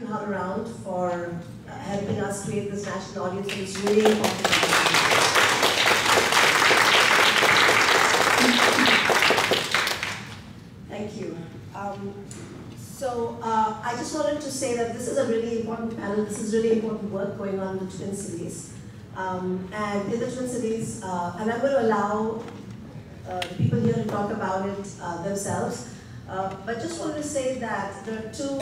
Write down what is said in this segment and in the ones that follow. you, Hub Around, for helping us create this national audience. It's really important. Thank you. So I just wanted to say that this is a really important panel. This is really important work going on in the Twin Cities. And in the Twin Cities, and I'm going to allow people here to talk about it themselves. But just wanted to say that there are two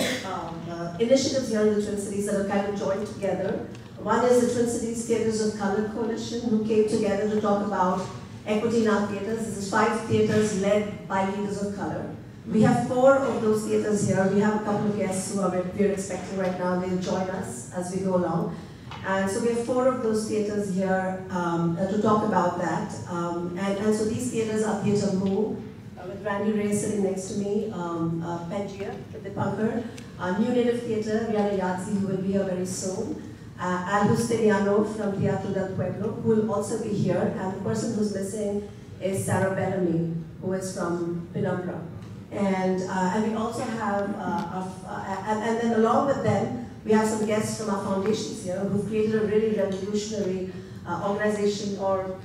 initiatives here in the Twin Cities that are kind of joined together. One is the Twin Cities Theaters of Colour Coalition, who came together to talk about equity in our theaters. This is 5 theaters led by leaders of colour. We have 4 of those theaters here. We have a couple of guests who we're expecting right now. They'll join us as we go along. And so we have 4 of those theaters here to talk about that. And so these theaters are Theater Mu, with Randy Reyes sitting next to me, Pangea, the Punker, New Native Theatre, Rhiana Yazzie, who will be here very soon, Alberto from Teatro del Pueblo, who will also be here, and the person who's missing is Sarah Bellamy, who is from Penumbra. And we also have, and then along with them, we have some guests from our foundations here who've created a really revolutionary organization or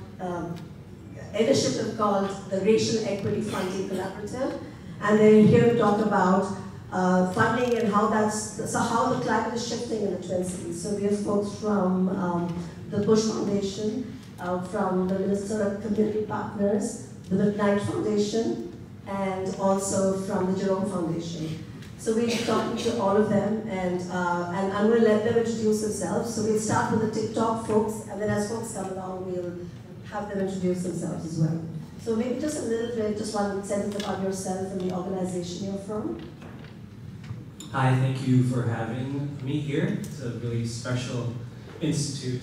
initiative called the Racial Equity Funding Collaborative, and they're here to talk about funding and how that's, so how the climate is shifting in the Twin Cities. So we have folks from the Bush Foundation, from the Minnesota Community Partners, the McKnight Foundation, and also from the Jerome Foundation. So we're talking to all of them, and I'm going to let them introduce themselves. So we'll start with the TikTok folks, and then as folks come along, we'll have them introduce themselves as well. So maybe just a little bit, just one sentence about yourself and the organization you're from. Hi, thank you for having me here. It's a really special institute.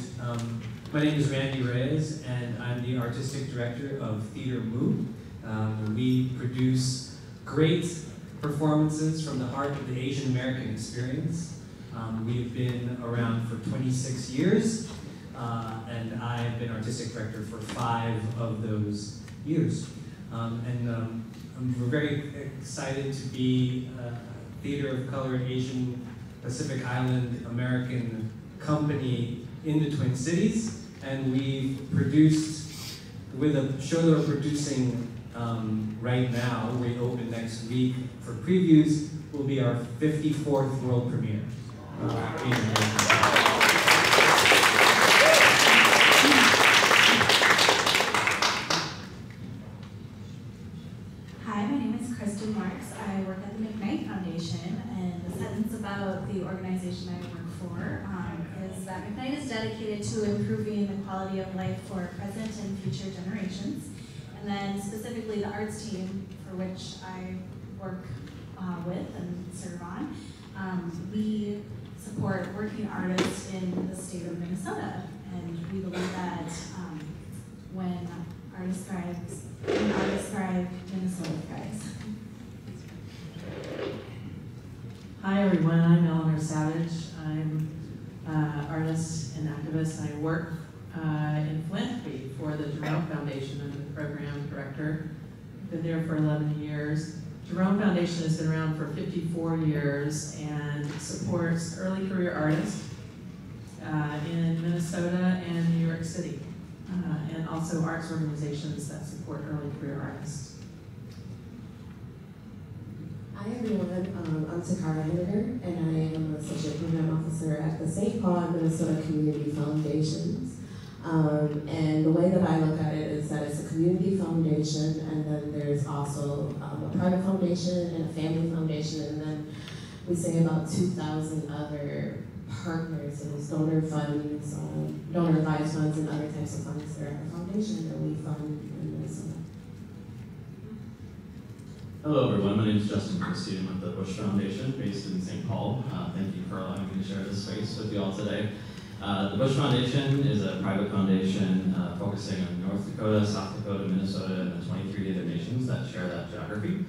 My name is Randy Reyes, and I'm the artistic director of Theater Mu. We produce great performances from the heart of the Asian American experience. We've been around for 26 years. And I've been artistic director for 5 of those years. We're very excited to be a theater of color Asian Pacific Island American company in the Twin Cities. And we've produced, with a show that we're producing right now, we open next week for previews, will be our 54th world premiere. Organization I work for is that McKnight is dedicated to improving the quality of life for present and future generations, and then specifically the arts team, for which I work with and serve on. We support working artists in the state of Minnesota, and we believe that when artists thrive, Minnesota thrives. Hi everyone, I'm Eleanor Savage. I'm an artist and activist. I work in philanthropy for the Jerome Foundation. I'm the program director. I've been there for 11 years. Jerome Foundation has been around for 54 years and supports early career artists in Minnesota and New York City, and also arts organizations that support early career artists. Hi everyone, I'm Takara Henniger, and I am an Associate Program Officer at the St. Paul and Minnesota Community Foundations. And the way that I look at it is that it's a community foundation, and then there's also a private foundation and a family foundation, and then we say about 2,000 other partners, and so donor funds, donor advised funds, and other types of funds that are our foundation that we fund in Minnesota. Hello everyone, my name is Justin Christie. I'm at the Bush Foundation based in St. Paul. Thank you for allowing me to share this space with you all today. The Bush Foundation is a private foundation focusing on North Dakota, South Dakota, Minnesota, and the 23 other nations that share that geography.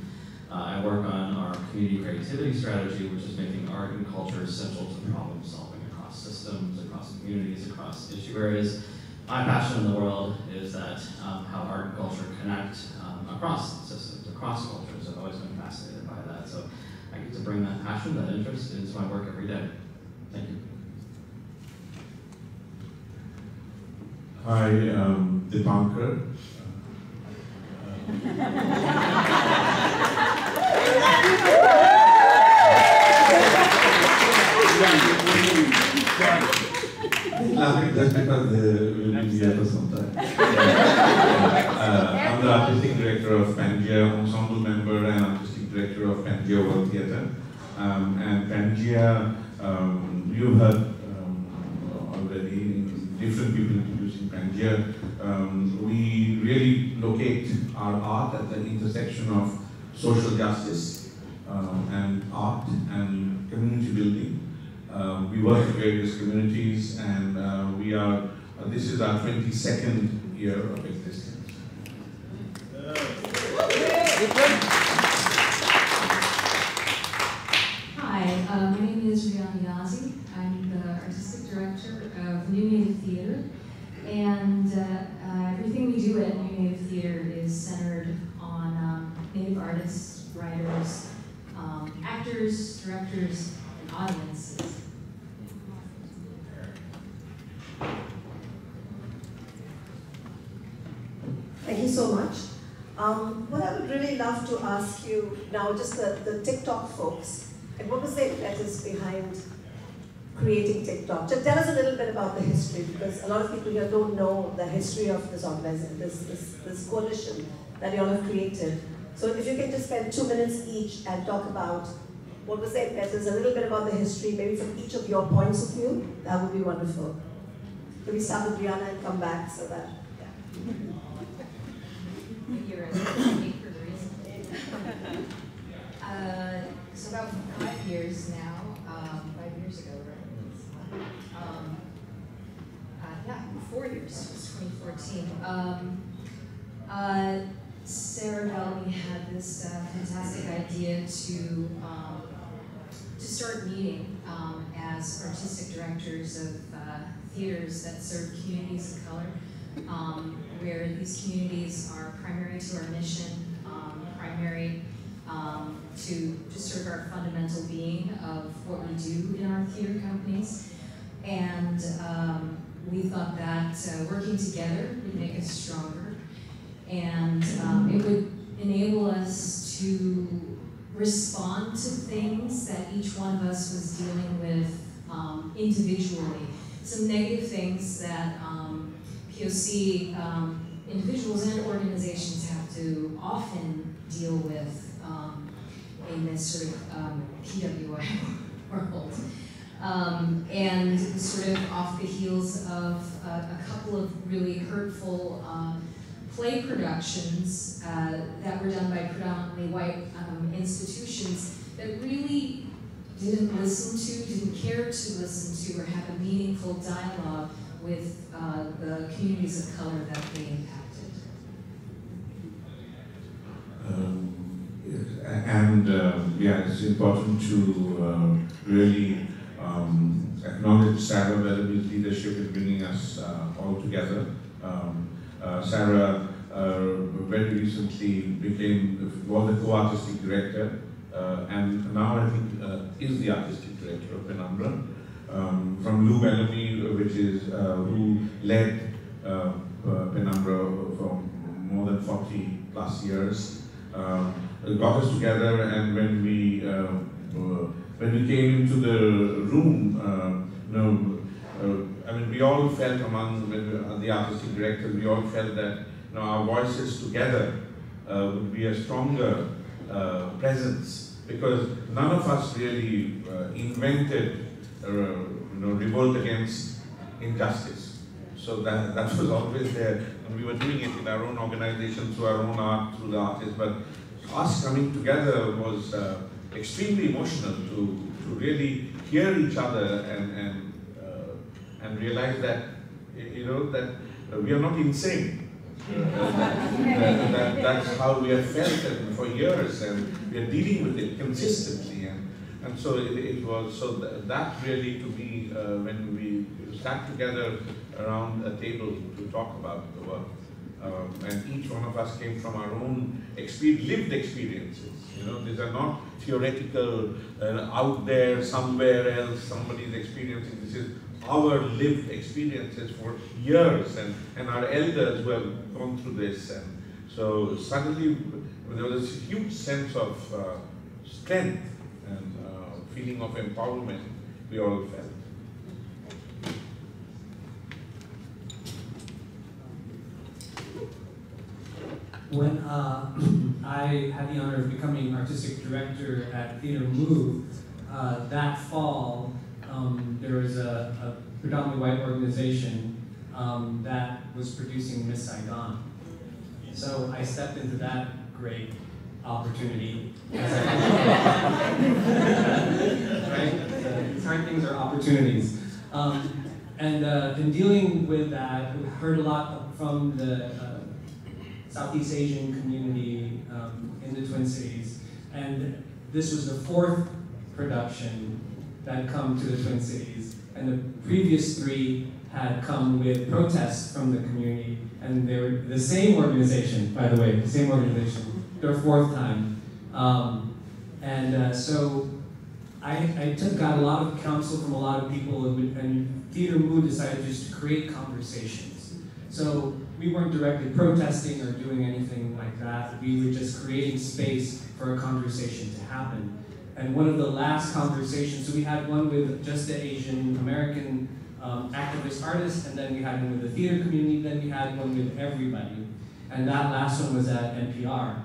I work on our community creativity strategy, which is making art and culture essential to problem solving across systems, across communities, across issue areas. My passion in the world is that how art and culture connect across systems, across cultures. I've always been fascinated by that, so I get to bring that passion, that interest into my work every day. by the banker. That's because they will be sometime. I'm the artistic director of Pangea, ensemble member and artistic director of Pangea World Theater. And Pangea, you heard already different people introducing Pangea. We really locate our art at the intersection of social justice and art and community building. We work with various communities, and we are, this is our 22nd year of existence. Hi, my name is Rhiana Yazzie. I'm the Artistic Director of New Native Theatre, and everything we do at New Native Theatre is centered on Native artists, writers, actors, directors, and audiences. Thank you so much. What I would really love to ask you now, just the TikTok folks, and what was their impetus behind creating TikTok? Just tell us a little bit about the history, because a lot of people here don't know the history of this organization, this coalition that you all have created. So if you can just spend 2 minutes each and talk about what was their impetus, a little bit about the history, maybe from each of your points of view, that would be wonderful. Can we start with Rhiana and come back so that, yeah. So about 5 years now, 5 years ago, right? 4 years, it was 2014. Sarah Bellamy had this fantastic idea to start meeting as artistic directors of theaters that serve communities of color. Where these communities are primary to our mission, primary to just sort of our fundamental being of what we do in our theater companies. And we thought that working together would make us stronger, and it would enable us to respond to things that each one of us was dealing with individually. Some negative things that POC individuals and organizations have to often deal with in this sort of PWI world. And sort of off the heels of a couple of really hurtful play productions that were done by predominantly white institutions that really didn't listen to, didn't care to listen to, or have a meaningful dialogue with the communities of color that they impacted. Yeah, it's important to really acknowledge Sarah Bellamy's leadership in bringing us all together. Sarah very recently was the co-artistic director, and now I think is the artistic director of Penumbra. From Lou Bellamy, which is who led Penumbra for more than 40 plus years, got us together. And when we came into the room, I mean, we all felt among the artistic directors, we all felt that our voices together would be a stronger presence, because none of us really invented revolt against injustice. So that was always there, and we were doing it in our own organization, through our own art, through the artists. But us coming together was extremely emotional to really hear each other and realize that that we are not insane. That's how we have felt and for years, and we are dealing with it consistently. And so it was, so that really, to me, when we sat together around a table to talk about the work, and each one of us came from our own lived experiences. You know, these are not theoretical, out there, somewhere else, somebody's experiencing. This is our lived experiences for years, and our elders who have gone through this. And so suddenly there was this huge sense of strength and feeling of empowerment we all felt. When I had the honor of becoming artistic director at Theater Mu that fall, there was a predominantly white organization that was producing Miss Saigon. So I stepped into that great opportunity. Right? These hard things are opportunities. In dealing with that, we heard a lot from the Southeast Asian community in the Twin Cities. And this was the fourth production that had come to the Twin Cities. And the previous three had come with protests from the community. And they were the same organization, by the way, the same organization, their fourth time. So I got a lot of counsel from a lot of people, and Theater Mu decided just to create conversations. So we weren't directly protesting or doing anything like that. We were just creating space for a conversation to happen. And one of the last conversations, so we had one with just the Asian American activist artists, and then we had one with the theater community, then we had one with everybody. And that last one was at NPR.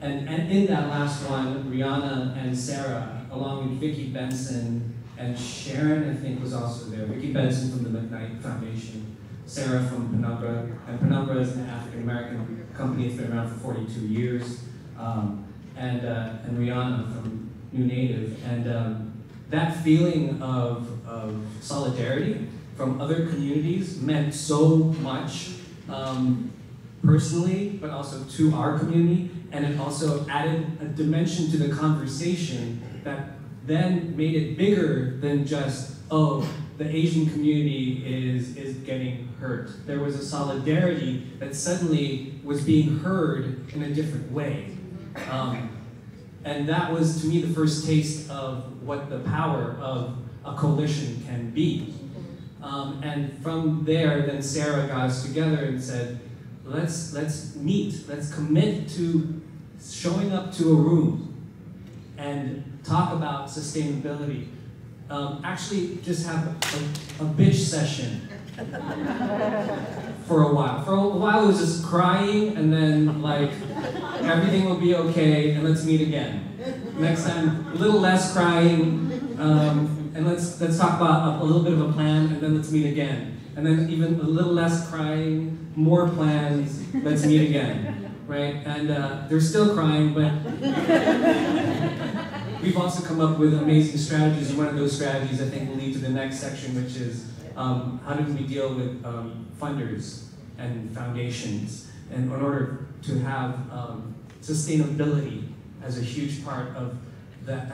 And in that last one, Rhiana and Sarah, along with Vicky Benson, and Sharon, I think, was also there. Vicky Benson from the McKnight Foundation, Sarah from Penumbra, and Penumbra is an African-American company that's been around for 42 years, and Rhiana from New Native. That feeling of solidarity from other communities meant so much personally, but also to our community, and it also added a dimension to the conversation that then made it bigger than just, oh, the Asian community is getting hurt. There was a solidarity that suddenly was being heard in a different way. And that was, to me, the first taste of what the power of a coalition can be. And from there, then Sarah got us together and said, let's meet, let's commit to showing up to a room and talk about sustainability. Actually, just have a bitch session for a while. For a while, it was just crying, and then like everything will be okay, and let's meet again next time. A little less crying, and let's talk about a little bit of a plan, and then let's meet again. And then even a little less crying, more plans. Let's meet again, right? And they're still crying, but. We've also come up with amazing strategies, and one of those strategies I think will lead to the next section, which is how do we deal with funders and foundations and in order to have sustainability as a huge part of the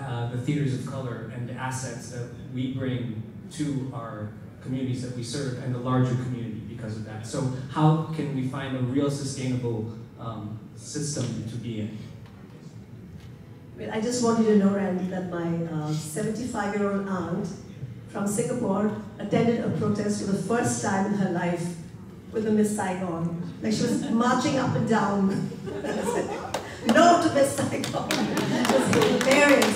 theaters of color and the assets that we bring to our communities that we serve and the larger community because of that. So how can we find a real sustainable system to be in? I just want you to know, Randy, that my 75-year-old aunt from Singapore attended a protest for the first time in her life with the Miss Saigon. Like, she was marching up and down. No to Miss Saigon. It was hilarious.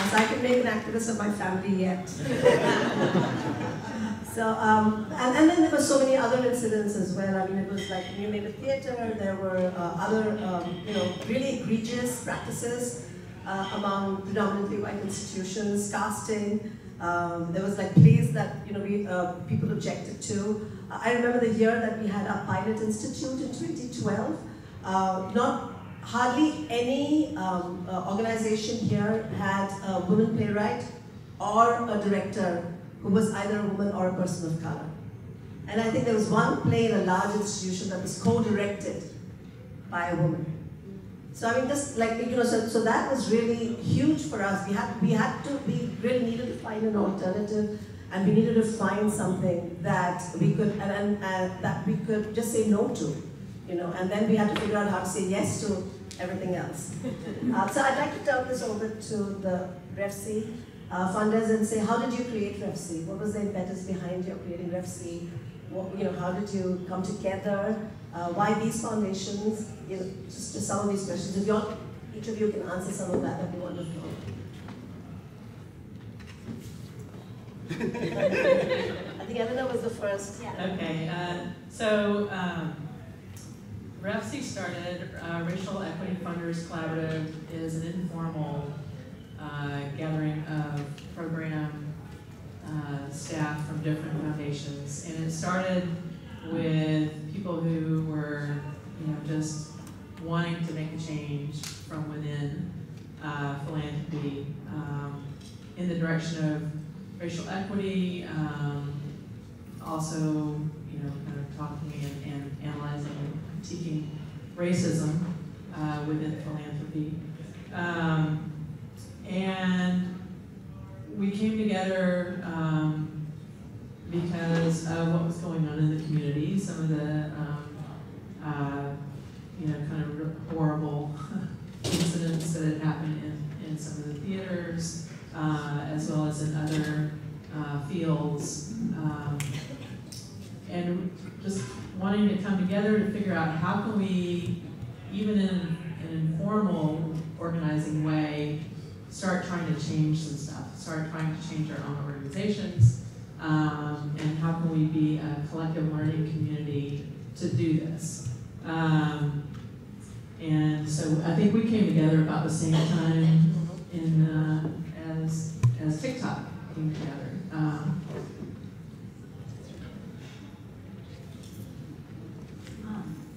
Yes, I can make an activist of my family yet. So, and then there were so many other incidents as well. I mean, it was like New Native Theatre, there were other, you know, really egregious practices among predominantly white institutions, casting. There was like plays that, you know, people objected to. I remember the year that we had our pilot institute in 2012. Hardly any organization here had a woman playwright or a director who was either a woman or a person of color. And I think there was one play in a large institution that was co-directed by a woman. So I mean, just like, you know, so that was really huge for us. We really needed to find an alternative, and we needed to find something that we could, that we could just say no to, you know, and then we had to figure out how to say yes to everything else. So I'd like to turn this over to the REFC funders and say, how did you create REFC? What was the impetus behind your creating REFC? What, you know, how did you come together? Why these foundations? You know, just some of these questions. If you're, each of you can answer some of that, that'd be wonderful. I think Elena was the first. Yeah. Okay. REFC started, Racial Equity Funders Collaborative is an informal gathering of program staff from different foundations. And it started with people who were, you know, just wanting to make a change from within philanthropy in the direction of racial equity, also, you know, kind of talking and analyzing and critiquing racism within philanthropy. And we came together because of what was going on in the community, some of the you know, kind of horrible incidents that had happened in some of the theaters, as well as in other fields, and just wanting to come together to figure out how can we, even in an informal organizing way, start trying to change some stuff, start trying to change our own organizations, and how can we be a collective learning community to do this. And so I think we came together about the same time in, as TikTok came together.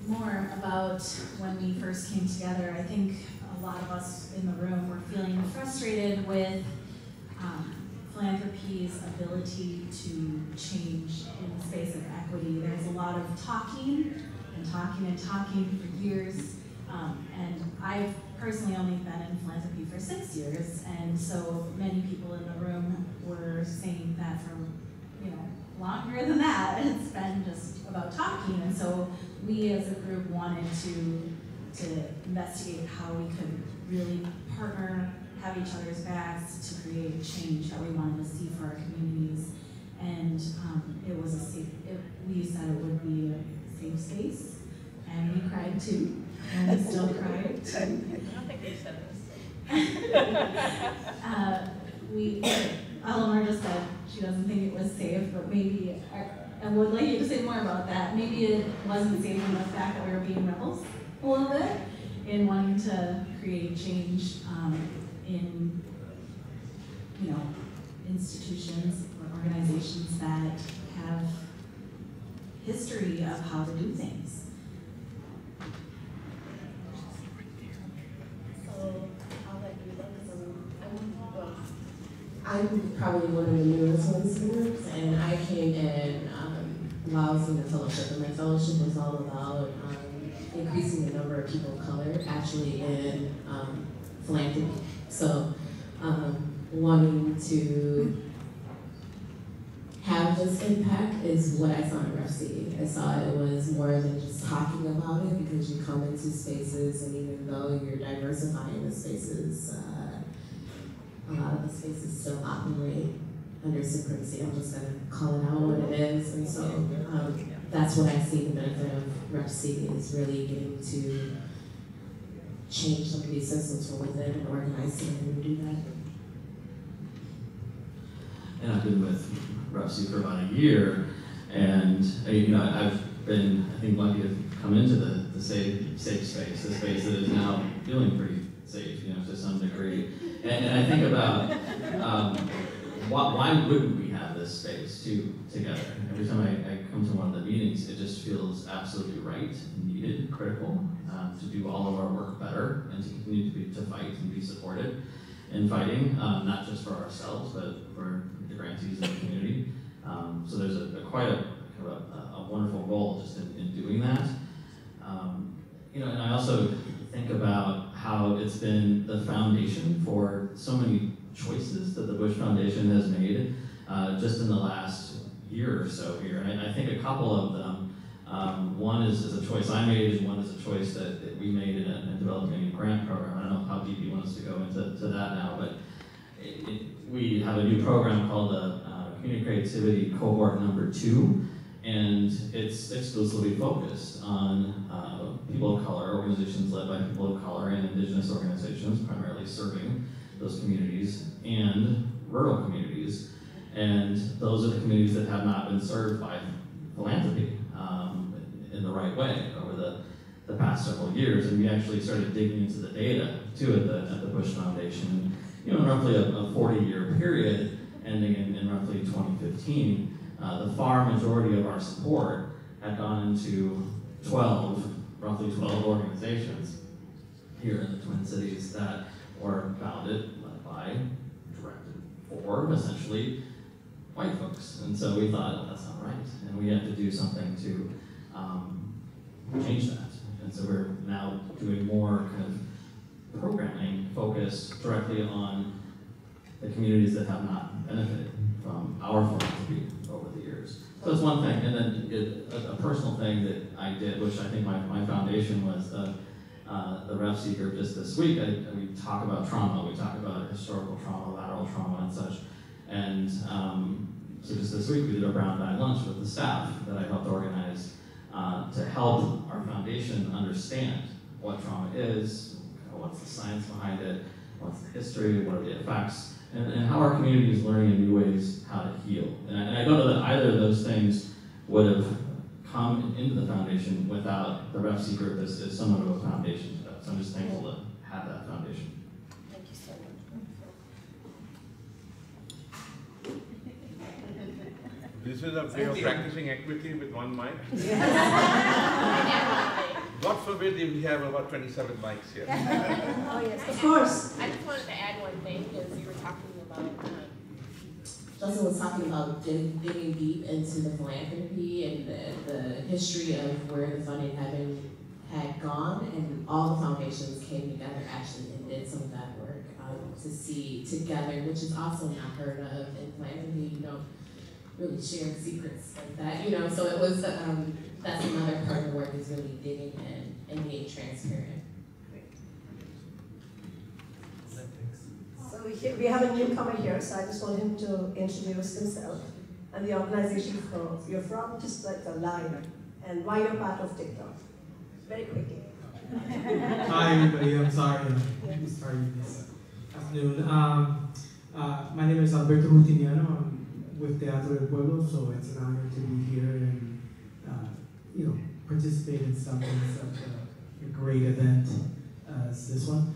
More about when we first came together. I think a lot of us in the room were feeling frustrated with philanthropy's ability to change in the space of equity. There's a lot of talking and talking and talking for years. And I've personally only been in philanthropy for 6 years, and so many people in the room were saying that for, you know, longer than that. It's been just about talking, and so we as a group wanted to investigate how we could really partner, have each other's backs to create change that we wanted to see for our communities. And it was a safe, we said it would be a safe space, and we cried too, and we still cried. I don't think we said this. Eleanor just said she doesn't think it was safe, but maybe, I would like you to say more about that. Maybe it wasn't safe in the fact that we were being rebels a little bit in wanting to create change in, you know, institutions or organizations that have history of how to do things. So I'll let you look at the I'm probably one of the newest ones here, and I came in while in the fellowship, and my fellowship was all about increasing the number of people of color actually in philanthropy. So wanting to have this impact is what I saw in REFC. I saw it was more than just talking about it, because you come into spaces, and even though you're diversifying the spaces still operate under supremacy. I'm just gonna call it out what it is, and so that's what I see the benefit of REFC is really getting to change some of these systems from within and organize them and do that. And I've been with REFC for about a year, and you know, I've been, I think, lucky to come into the safe space, the space that is now feeling pretty safe, you know, to some degree. And I think about why wouldn't we have this space too together? Every time I come to one of the meetings, it just feels absolutely right, needed, critical to do all of our work better and to continue to fight and be supported in fighting, not just for ourselves, but for the grantees and the community. So there's quite a wonderful role just in doing that. You know, and I also think about it's been the foundation for so many choices that the Bush Foundation has made just in the last year or so here. And I think a couple of them, one is a choice I made, one is a choice that we made in developing a grant program. I don't know how deep you want us to go into that now, but we have a new program called the Community Creativity Cohort Number Two, and it's exclusively focused on people of color, organizations led by people of color and indigenous organizations, primarily serving those communities and rural communities. And those are the communities that have not been served by philanthropy in the right way over the past several years. And we actually started digging into the data too at the Bush Foundation, you know, in roughly a 40-year period ending in roughly 2015. The far majority of our support had gone into roughly 12 organizations here in the Twin Cities that were founded, led by, directed for, essentially, white folks. And so we thought, well, that's not right. And we had to do something to change that. And so we're now doing more kind of programming focused directly on the communities that have not benefited from our philanthropy over the years. So that's one thing. And then a personal thing that I did, which I think my foundation was the REFC group just this week. We talk about trauma, we talk about historical trauma, lateral trauma, and such. And so just this week we did a brown bag lunch with the staff that I helped organize to help our foundation understand what trauma is, what's the science behind it, what's the history, what are the effects, and how our community is learning in new ways how to heal. And I don't know that either of those things would have come into the foundation without the REFC group as somewhat of a foundation to that. So I'm just thankful to have that foundation. Thank you so much. This is a way of practicing equity with one mic. God forbid if we have about 27 mics here. Oh yes, of course. I just wanted to add one thing, because you were talking about Justin was talking about digging deep into the philanthropy and the history of where the funding had gone, and all the foundations came together actually and did some of that work to see together, which is also not heard of in philanthropy. You don't really share secrets like that, you know. So it was that's another part of the work, is really digging in and being transparent. So we have a newcomer here, so I just want him to introduce himself and the organization you're from, just like the line, and why you're part of TikTok. Very quickly. Hi everybody, I'm sorry this afternoon. My name is Alberto Routignano. I'm with Teatro del Pueblo, so it's an honor to be here and you know, participate in something such a great event as this one.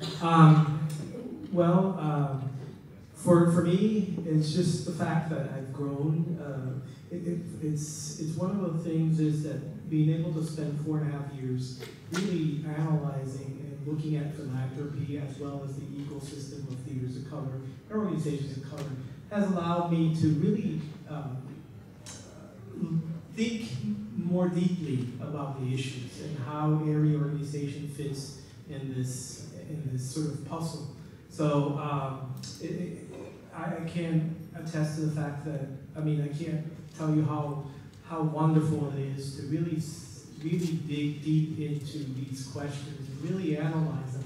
Well, for me, it's just the fact that I've grown. It's one of the things is that being able to spend 4.5 years really analyzing and looking at philanthropy as well as the ecosystem of theaters of color and organizations of color has allowed me to really think more deeply about the issues and how every organization fits in this sort of puzzle. So I can attest to the fact that, I mean, I can't tell you how wonderful it is to really dig deep into these questions, really analyze them,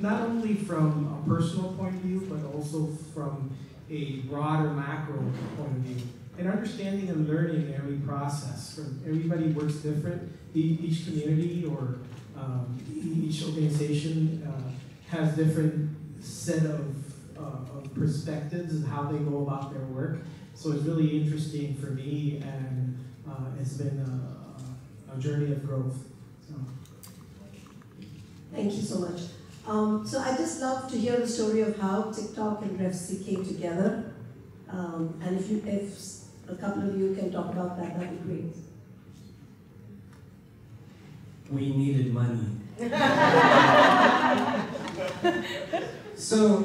not only from a personal point of view, but also from a broader macro point of view. And understanding and learning every process. From everybody works different. Each community or each organization has different set of perspectives and how they go about their work. So it's really interesting for me, and it's been a journey of growth. So. Thank you so much. So I just love to hear the story of how TikTok and REFC came together. And if a couple of you can talk about that, that'd be great. We needed money. So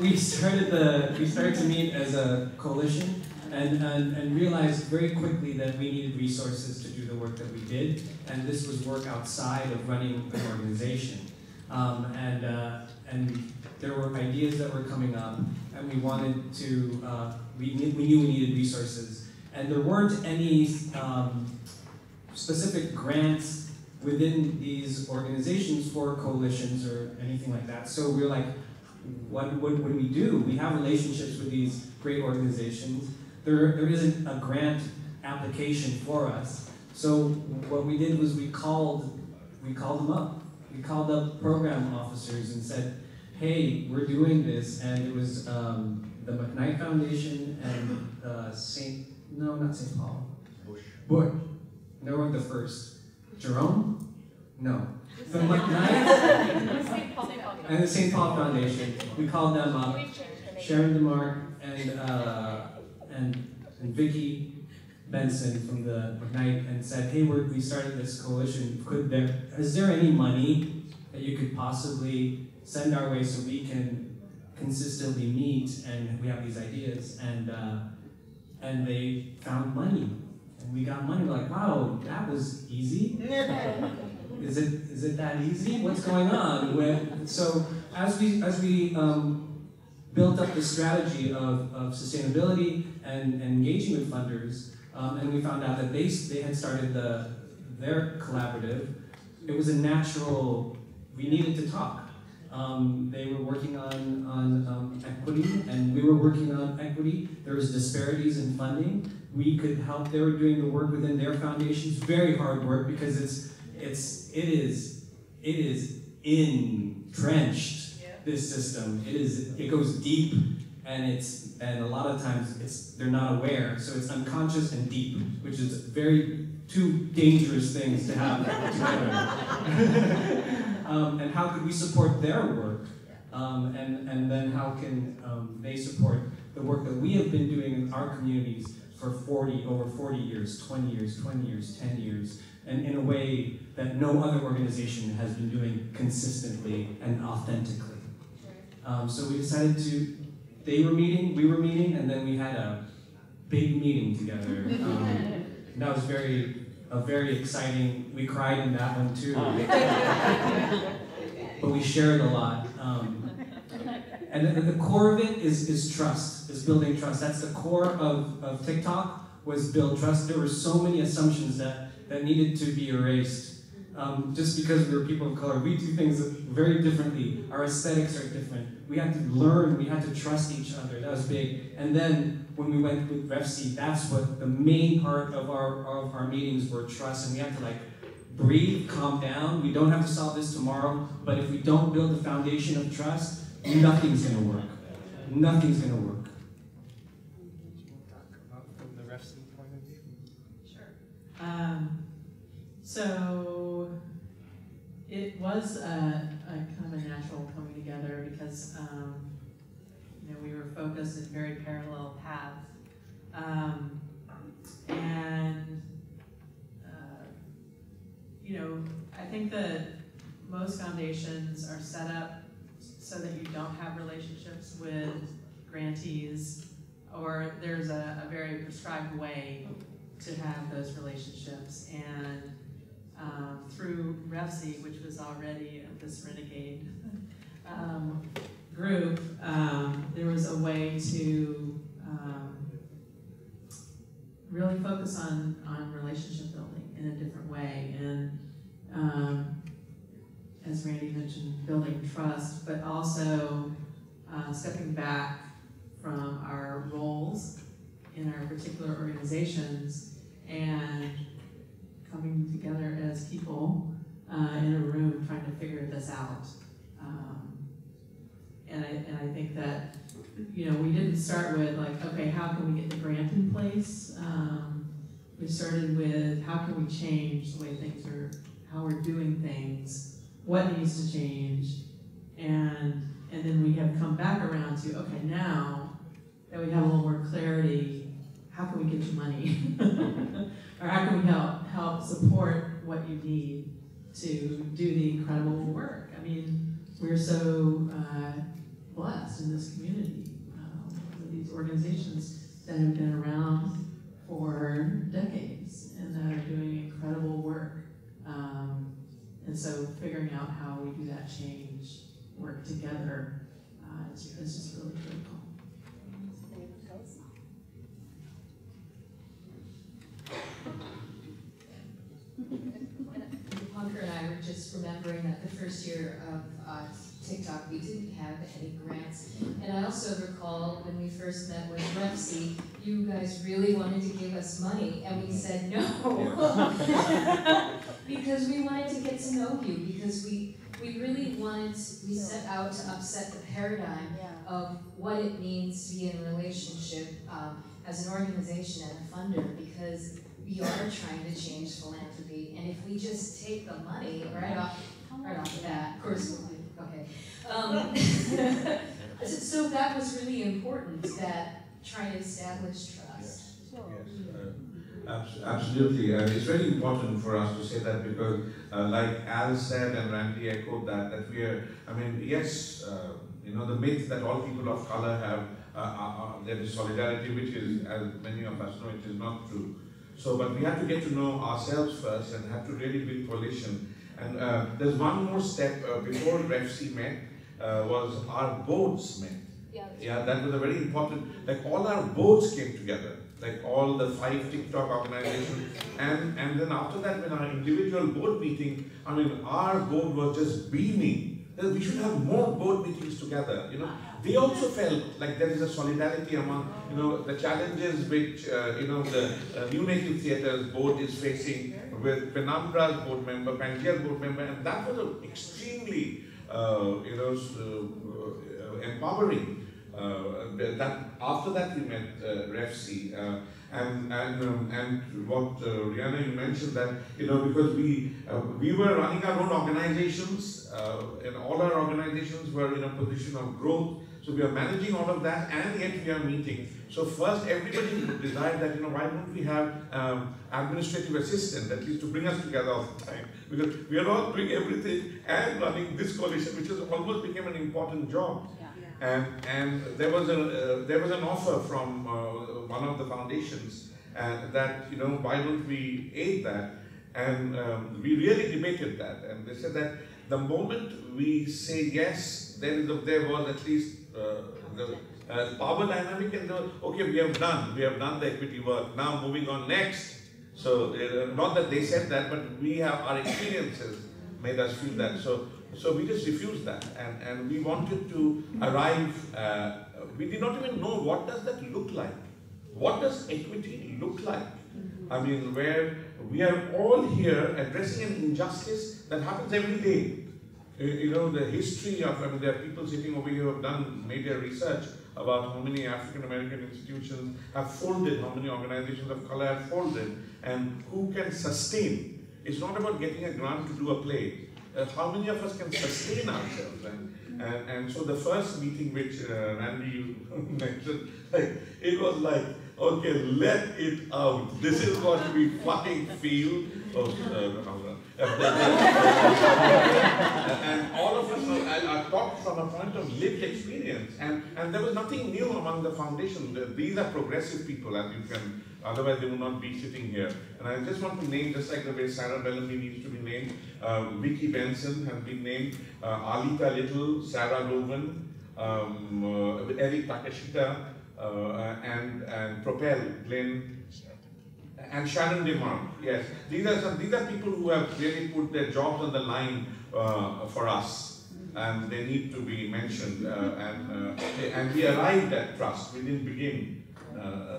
we started to meet as a coalition and realized very quickly that we needed resources to do the work that we did, and this was work outside of running an organization. and there were ideas that were coming up, and we wanted to, we knew we needed resources, and there weren't any specific grants within these organizations for coalitions or anything like that. So we were like, what would we do? We have relationships with these great organizations. There isn't a grant application for us. So what we did was we called them up. We called up program officers and said, hey, we're doing this. And it was the McKnight Foundation and Bush. They were the first. Jerome? No. The McKnight and the St. Paul Foundation. We called them up. Sharon DeMarc and Vicky Benson from the McKnight, and said, hey, we started this coalition. Is there any money that you could possibly send our way so we can consistently meet and we have these ideas? And they found money. And we got money. We're like, wow, that was easy. Is it that easy? What's going on? So as we built up the strategy of sustainability and engaging with funders, and we found out that they had started their collaborative. It was a natural. We needed to talk. They were working on equity, and we were working on equity. There was disparities in funding. We could help. They were doing the work within their foundations. Very hard work because it is entrenched. Yeah. This system. It goes deep, and a lot of times they're not aware. So it's unconscious and deep, which is two dangerous things to have together. And how could we support their work? And then how can they support the work that we have been doing in our communities for over 40 years, 20 years, 20 years, 10 years, and in a way that no other organization has been doing consistently and authentically. So we decided to, they were meeting, we were meeting, and then we had a big meeting together. And that was very exciting, we cried in that one too. But we shared a lot. And the core of it is trust, is building trust. That's the core of TikTok, was build trust. There were so many assumptions that needed to be erased. Just because we were people of color, we do things very differently. Our aesthetics are different. We had to learn, we had to trust each other. That was big. And then when we went with RefC, that's what the main part of our meetings were, trust. And we had to breathe, calm down. We don't have to solve this tomorrow, but if we don't build a foundation of trust, nothing's going to work. Nothing's going to work. Do you want to talk about from the ref's point of view? Sure. So it was a kind of a natural coming together because we were focused in a very parallel path, and I think that most foundations are set up so that you don't have relationships with grantees, or there's a very prescribed way to have those relationships. And through RefC, which was already this renegade group, there was a way to really focus on relationship building in a different way. And as Randy mentioned, building trust, but also stepping back from our roles in our particular organizations and coming together as people in a room trying to figure this out. And I think that, we didn't start with okay, how can we get the grant in place? We started with how can we change the way things are, how we're doing things, what needs to change, and then we have come back around to, okay, now that we have a little more clarity, how can we get you money? Or how can we help support what you need to do the incredible work? I mean, we're so blessed in this community with these organizations that have been around for decades and that are doing incredible work. And so figuring out how we do that change, work together, first year of TikTok, we didn't have any grants. And I also recall when we first met with Repsy, you guys really wanted to give us money, and we said no. Because we wanted to get to know you, because we really wanted, we set out to upset the paradigm of what it means to be in a relationship as an organization and a funder, because we are trying to change philanthropy, and if we just take the money right off the bat, of course, okay. So that was really important, that trying to establish trust. Absolutely. It's very important for us to say that, because like Al said and Randy echoed that we are, I mean, yes, you know, the myth that all people of color have, there is solidarity, which is, as many of us know, it is not true. So, but we have to get to know ourselves first and have to really build coalition. And there's one more step before REFC met, was our boards met. Yeah, that was a very important, like all our boards came together. Like all the 5 TikTok organizations, and then after that, when our individual board meeting, I mean, our board was just beaming. We should have more board meetings together. You know, they also felt like there is a solidarity among, you know, the challenges which you know, the New Native Theatre's board is facing with Penumbra's board member, Pangea's board member, and that was an extremely you know, empowering. That after that we met REFC, and what Rhiana, you mentioned that, you know, because we were running our own organizations, and all our organizations were in a position of growth, so we are managing all of that, and yet we are meeting. So first everybody desired that, you know, why don't we have administrative assistant at least to bring us together all the time, because we are all doing everything and running this coalition, which has almost become an important job. And there was a there was an offer from one of the foundations that, you know, why don't we aid that? And we really debated that, and they said that the moment we say yes, there was at least the power dynamic, and okay, we have done the equity work, now moving on next. So not that they said that, but we have our experiences made us feel that. So we just refused that, and we wanted to arrive, we did not even know what does that look like. What does equity look like? I mean, where we are all here addressing an injustice that happens every day. You know, the history of, I mean, there are people sitting over here who have done major research about how many African-American institutions have folded, how many organizations of color have folded, and who can sustain. It's not about getting a grant to do a play. How many of us can sustain ourselves? And so the first meeting which Randy, you mentioned, like, it was like, okay, let it out. This is what we fucking feel. Oh, and all of us are taught from a point of lived experience. And there was nothing new among the foundation. These are progressive people, as you can, otherwise they would not be sitting here. And I just want to name, just like the way Sarah Bellamy needs to be named, Vicky Benson has been named, Ali Palittle, Sarah Logan, Eric Takashita, and Propel, Glenn, and Sharon DeMarc. Yes, these are people who have really put their jobs on the line for us. And they need to be mentioned. And we arrived at trust. We didn't begin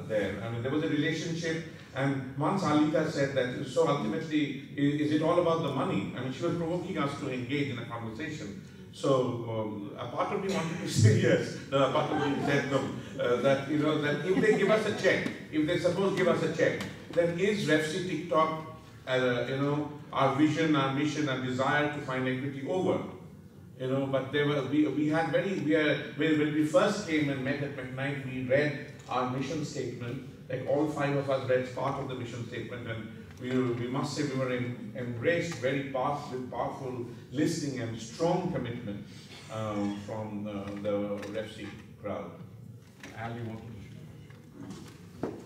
there. I mean, there was a relationship, and once Alita said that, so ultimately, is it all about the money? I mean, she was provoking us to engage in a conversation. So a part of me wanted to say yes, a part of me said no. That, you know, that if they give us a check, if they suppose give us a check, then is REFC TikTok, you know, our vision, our mission, our desire to find equity over? You know, but there were, when we first came and met at McKnight, we read our mission statement, like all 5 of us read part of the mission statement, and we must say we were embraced very powerful listening and strong commitment from the REFC crowd. Ali, what did you?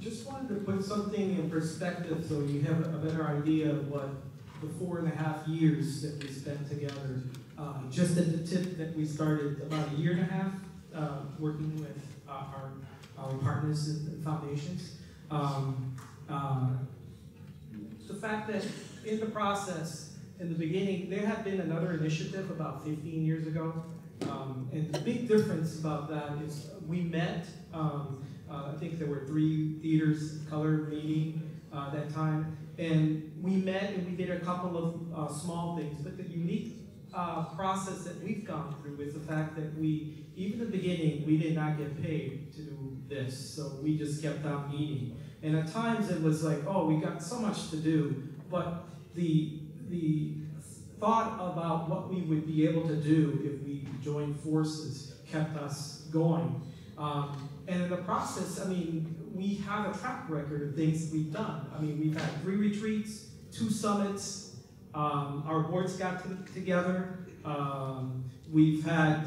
Just wanted to put something in perspective so you have a better idea of what the 4.5 years that we spent together, just at the tip that we started about 1.5 years working with our partners and foundations. The fact that in the process in the beginning, there had been another initiative about 15 years ago. And the big difference about that is we met, I think there were 3 theaters of color meeting that time, and we met and we did a couple of small things, but the unique process that we've gone through is the fact that we, even in the beginning, we did not get paid to do this, so we just kept on meeting. And at times it was like, oh, we got so much to do, but the thought about what we would be able to do if we joined forces kept us going. And in the process, I mean, we have a track record of things we've done. I mean, we've had 3 retreats, 2 summits, our boards got together, we've had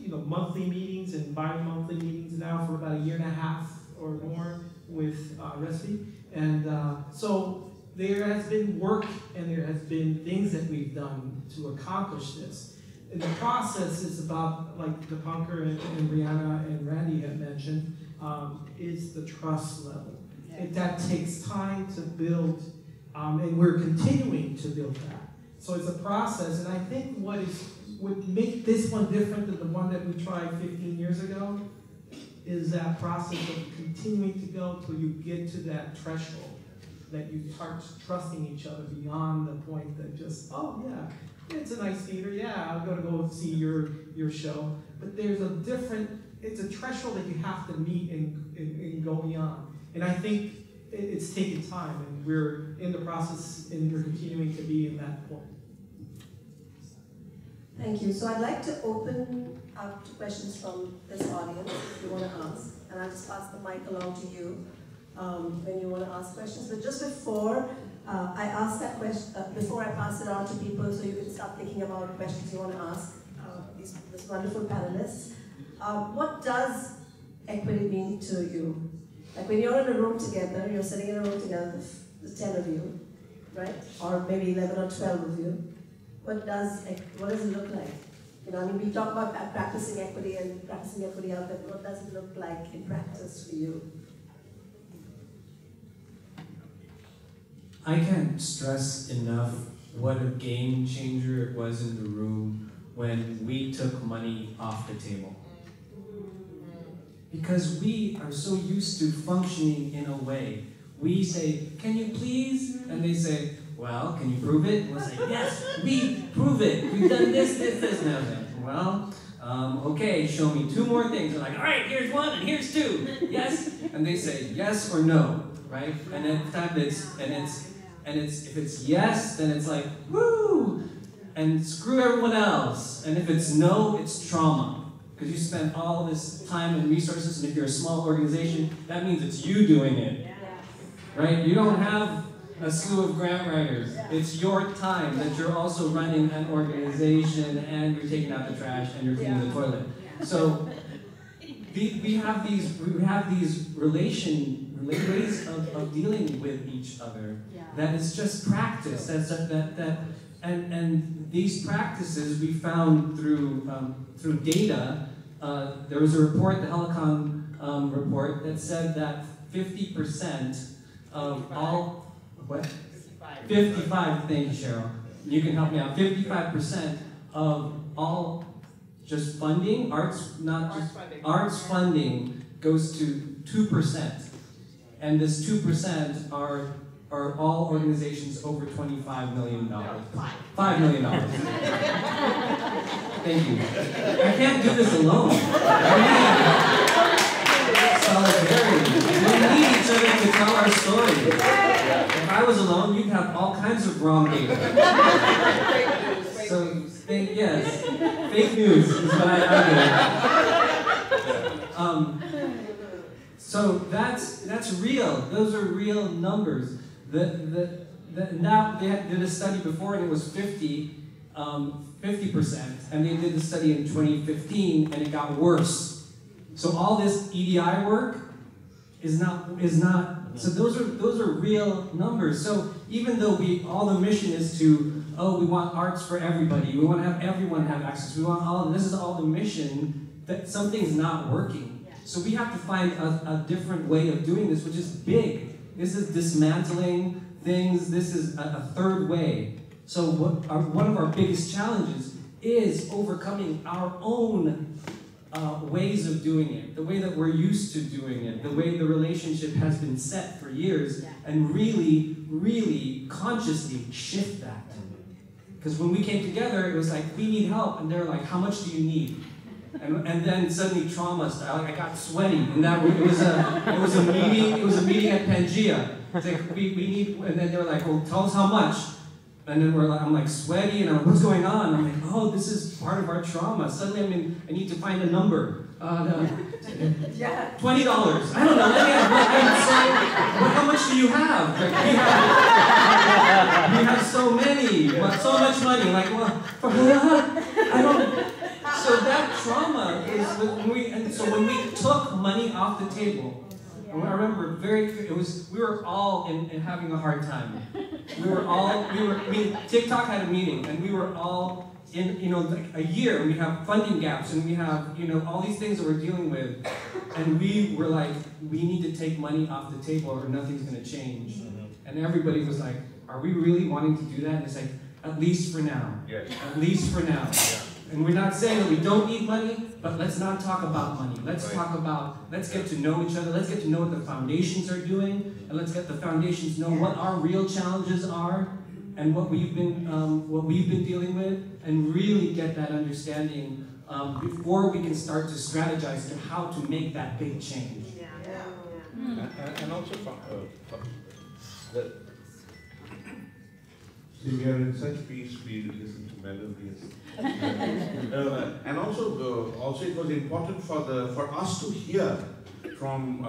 you know, monthly meetings and bi-monthly meetings now for about a year and a half or more with RESPI. And so there has been work and there has been things that we've done to accomplish this. And the process is about, like the Punker and Rhiana and Randy had mentioned, is the trust level. Yeah. It, that takes time to build, and we're continuing to build that. So it's a process, and I think what is, would make this one different than the one that we tried 15 years ago is that process of continuing to go till you get to that threshold, that you start trusting each other beyond the point that just, oh yeah, it's a nice theater, yeah, I'm gonna go see your show. But there's a different, it's a threshold that you have to meet and go beyond. And I think it's taken time, and we're in the process, and we're continuing to be in that point. Thank you. So I'd like to open up to questions from this audience, if you wanna ask. And I'll just pass the mic along to you when you wanna ask questions. But just before, I asked that question before I pass it on to people, so you can start thinking about questions you want to ask these wonderful panelists. What does equity mean to you? Like when you're in a room together, you're sitting in a room together, the 10 of you, right? Or maybe 11 or 12 of you. What does it look like? You know, I mean, we talk about practicing equity and practicing equity out there, but what does it look like in practice for you? I can't stress enough what a game changer it was in the room when we took money off the table. Because we are so used to functioning in a way. We say, can you please? And they say, well, can you prove it? And we'll say, yes, we prove it. We've done this, this, this. And I was like, well, okay, show me 2 more things. They're like, all right, here's 1 and here's 2. Yes? And they say, yes or no, right? And at times it's, and if it's yes, then it's like, woo! And screw everyone else. And if it's no, it's trauma. Because you spend all this time and resources, and if you're a small organization, that means it's you doing it. Right? You don't have a slew of grant writers. It's your time that you're also running an organization, and you're taking out the trash, and you're cleaning the toilet. So we have these ways of dealing with each other. Yeah. That is just practice. And these practices we found through through data. There was a report, the Helicon report, that said that 50% of all 55. Thank you, Cheryl. You can help me out. 55% of all just funding, arts funding goes to 2%. And this 2% are all organizations over $25 million. $5 million. Thank you. I can't do this alone. Solidarity. We need each other to tell our story. If I was alone, you'd have all kinds of wrong data. So, yes, fake news is what I argue. So that's real. Those are real numbers. Now they did a study before, and it was 50%, and they did the study in 2015, and it got worse. So all this EDI work is not. So those are real numbers. So even though the mission is to, oh, we want arts for everybody, we want to have everyone have access, we want all. This is all the mission, that something's not working. So we have to find a different way of doing this, which is big. This is dismantling things. This is a third way So one of our biggest challenges is overcoming our own ways of doing it, the way that we're used to doing it, the way the relationship has been set for years, and really, really consciously shift that. Because when we came together, it was like, we need help, and they're like, how much do you need? And then suddenly trauma style, I got sweaty, and that it was a meeting at Pangea. It's like we need, and then they were like, well, tell us how much. And then we're like, I'm like sweaty, and I'm like, what's going on? I'm like, oh, this is part of our trauma. Suddenly, I need to find a number. $20. I don't know. But how much do you have? Like, we have so many, so much money. Like, well, I don't. So that trauma is when we took money off the table. And I remember we were all having a hard time. TikTok had a meeting, and we were all in, like a year, and we have funding gaps, and we have, all these things that we're dealing with. And we were like, we need to take money off the table or nothing's gonna change. And everybody was like, are we really wanting to do that? And it's like, at least for now, at least for now. Yeah. And we're not saying that we don't need money, but let's not talk about money. Let's get to know each other. Let's get to know what the foundations are doing, and let's get the foundations know what our real challenges are, and what we've been dealing with, and really get that understanding before we can start to strategize on how to make that big change. Yeah. Yeah. And also that see, we are in such peace, we listen to melodies. And also it was important for us to hear from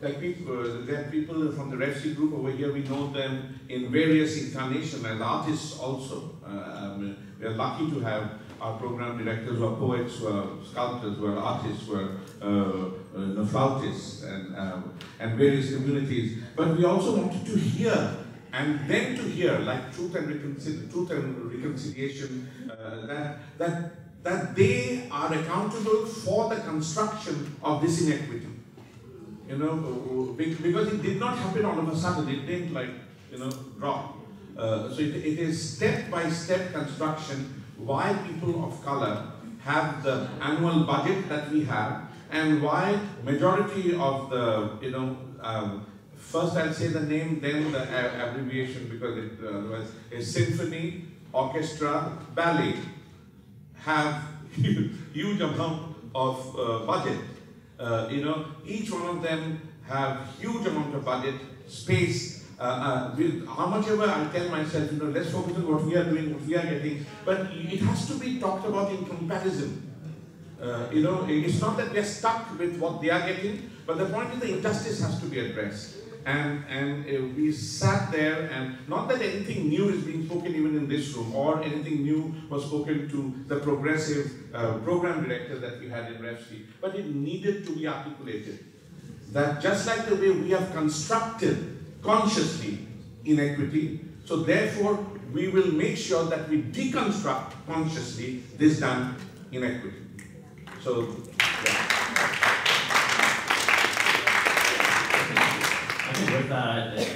like people, there are people from the Refugee group over here. We know them in various incarnations as artists also. We are lucky to have our program directors who are poets, who are sculptors, who are artists, who are flautists, and various communities. But we also wanted to hear. And then to hear, like Truth and Reconciliation, that they are accountable for the construction of this inequity. Because it did not happen all of a sudden. It didn't drop. So it is step-by-step construction. Why people of color have the annual budget that we have, and why majority of the first, I'll say the name, then the abbreviation, because it was a symphony, orchestra, ballet, have huge amount of budget. Each one of them have huge amount of budget, space. How much ever I tell myself, let's focus on what we are doing, what we are getting, but it has to be talked about in comparison. It's not that we are stuck with what they are getting, but the point is the injustice has to be addressed. And we sat there, and not that anything new is being spoken even in this room, or anything new was spoken to the progressive program director that we had in REFC, but it needed to be articulated. That just like the way we have constructed consciously inequity, so therefore we will make sure that we deconstruct consciously this damn inequity. So. With that,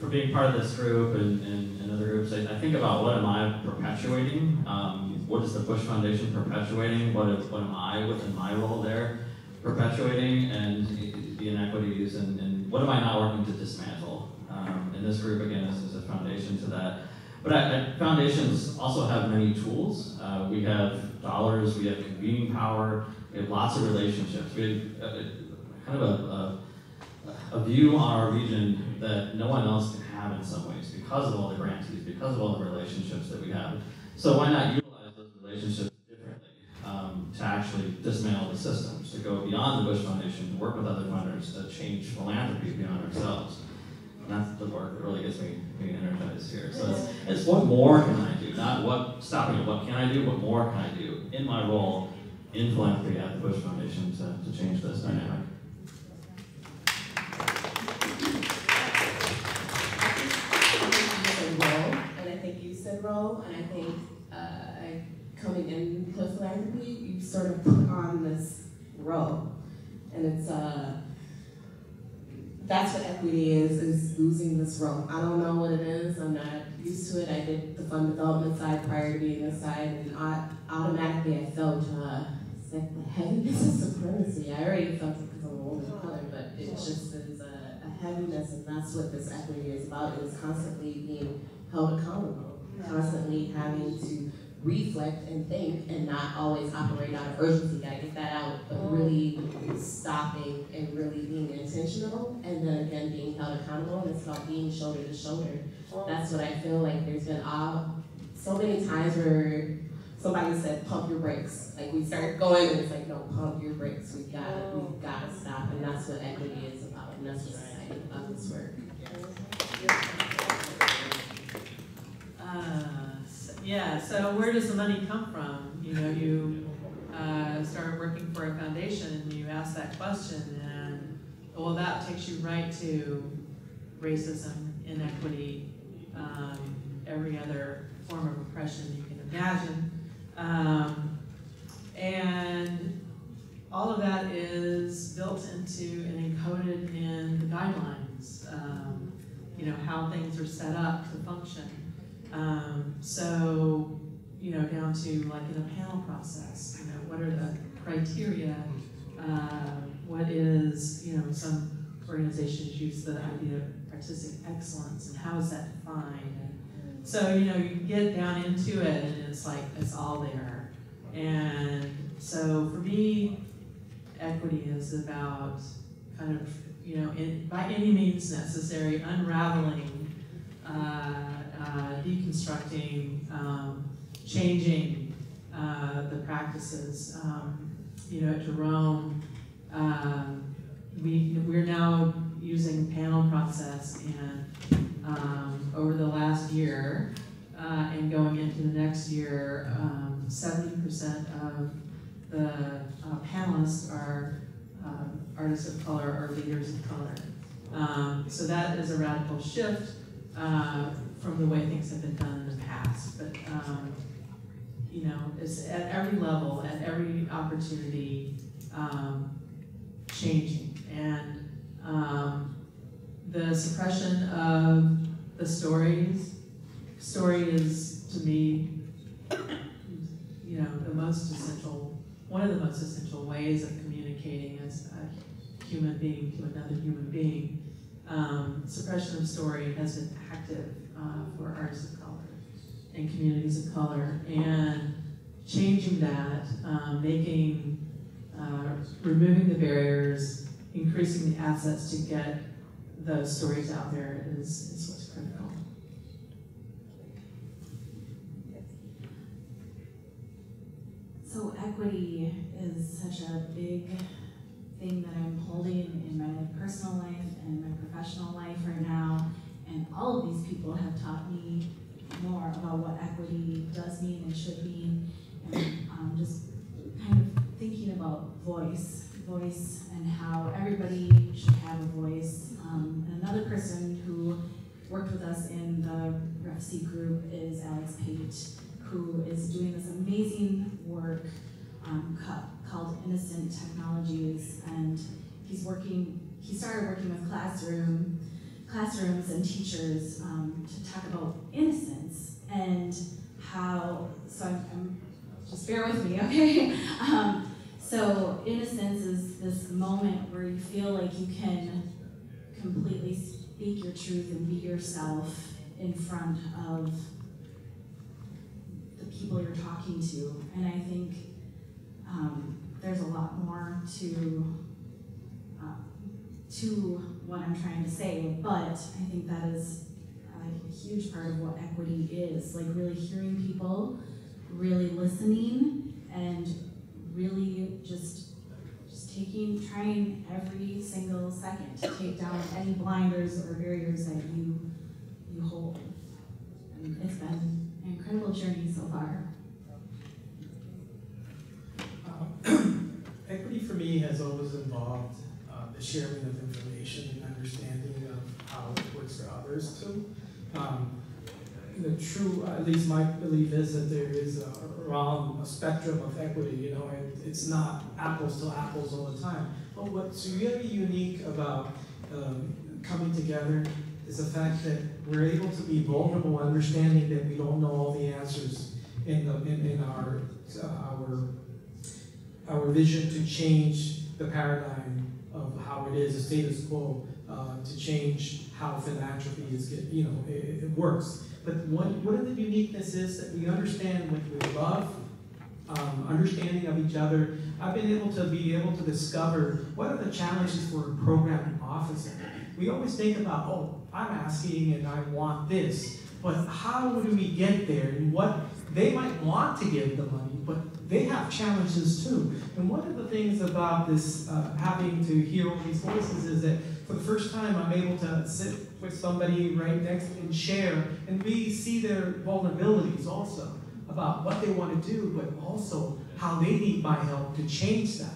for being part of this group and other groups, I think about what am I perpetuating? What is the Bush Foundation perpetuating? What am I within my role there perpetuating? And the inequities, and what am I not working to dismantle? And this group, again, is a foundation to that. But foundations also have many tools. We have dollars, we have convening power, we have lots of relationships. We have kind of a view on our region that no one else can have in some ways because of all the grantees, because of all the relationships that we have. So why not utilize those relationships differently to actually dismantle the systems, to go beyond the Bush Foundation, to work with other funders, to change philanthropy beyond ourselves. And that's the work that really gets me energized here. So it's what more can I do, not what, stopping at what can I do, what more can I do in my role in philanthropy at the Bush Foundation to change this dynamic. Role, and I think coming in to philanthropy, you sort of put on this role, and it's that's what equity is losing this role. I don't know what it is. I'm not used to it. I did the fund development side prior to being this side, and automatically I felt, it's like, heaviness of supremacy. I already felt it because I'm a woman of color, but it just is a heaviness, and that's what this equity is about. It is constantly being held accountable, constantly having to reflect and think and not always operate out of urgency, gotta get that out, but really stopping and really being intentional, and then again being held accountable, and it's about being shoulder to shoulder. That's what I feel like. There's been so many times where somebody said, pump your brakes. Like we start going and it's like, no, pump your brakes. We've gotta stop, and that's what equity is about, and that's what I like about this work. Yeah, so where does the money come from? You know, you start working for a foundation and you ask that question, and well, that takes you right to racism, inequity, every other form of oppression you can imagine. And all of that is built into and encoded in the guidelines, you know, how things are set up to function. So, you know, down to like in a panel process, you know, what are the criteria? What is, you know, some organizations use the idea of artistic excellence, and how is that defined? And so, you know, you get down into it and it's like, it's all there. And so for me, equity is about kind of, you know, by any means necessary, unraveling, deconstructing, changing the practices. You know, at Jerome, we're now using panel process, and over the last year and going into the next year, 70% of the panelists are artists of color or leaders of color. So that is a radical shift from the way things have been done in the past, but you know, it's at every level, at every opportunity, changing, and the suppression of the stories. Story is, to me, you know, the most essential, one of the most essential ways of communicating as a human being to another human being. Suppression of story has been active for artists of color and communities of color, and changing that, making, removing the barriers, increasing the assets to get those stories out there is what's critical. So equity is such a big thing that I'm holding in my personal life and my professional life right now, and all of these people have taught me more about what equity does mean and should mean, and just kind of thinking about voice, and how everybody should have a voice. And another person who worked with us in the REFC group is Alex Pate, who is doing this amazing work called Innocent Technologies, and he started working with classrooms and teachers to talk about innocence and how, so I'm just bear with me, okay? So innocence is this moment where you feel like you can completely speak your truth and be yourself in front of the people you're talking to. And I think there's a lot more to what I'm trying to say, but I think that is a huge part of what equity is, like really hearing people, really listening, and really just trying every single second to take down any blinders or barriers that you hold. And it's been an incredible journey so far. Equity for me has always involved the sharing of information and understanding of how it works for others too. the true, at least my belief is that there is around a spectrum of equity, you know, and it's not apples to apples all the time. But what's really unique about coming together is the fact that we're able to be vulnerable, understanding that we don't know all the answers in our vision to change the paradigm of how it is, the status quo, to change how philanthropy is, you know, it works. But one of the uniqueness is that we understand with love, understanding of each other. I've been able to discover what are the challenges for a programming officer. We always think about, oh, I'm asking and I want this, but how do we get there? And what they might want to give the money, but they have challenges too. And one of the things about this having to hear all these voices is that for the first time I'm able to sit with somebody right next and share, and we see their vulnerabilities also about what they want to do, but also how they need my help to change that.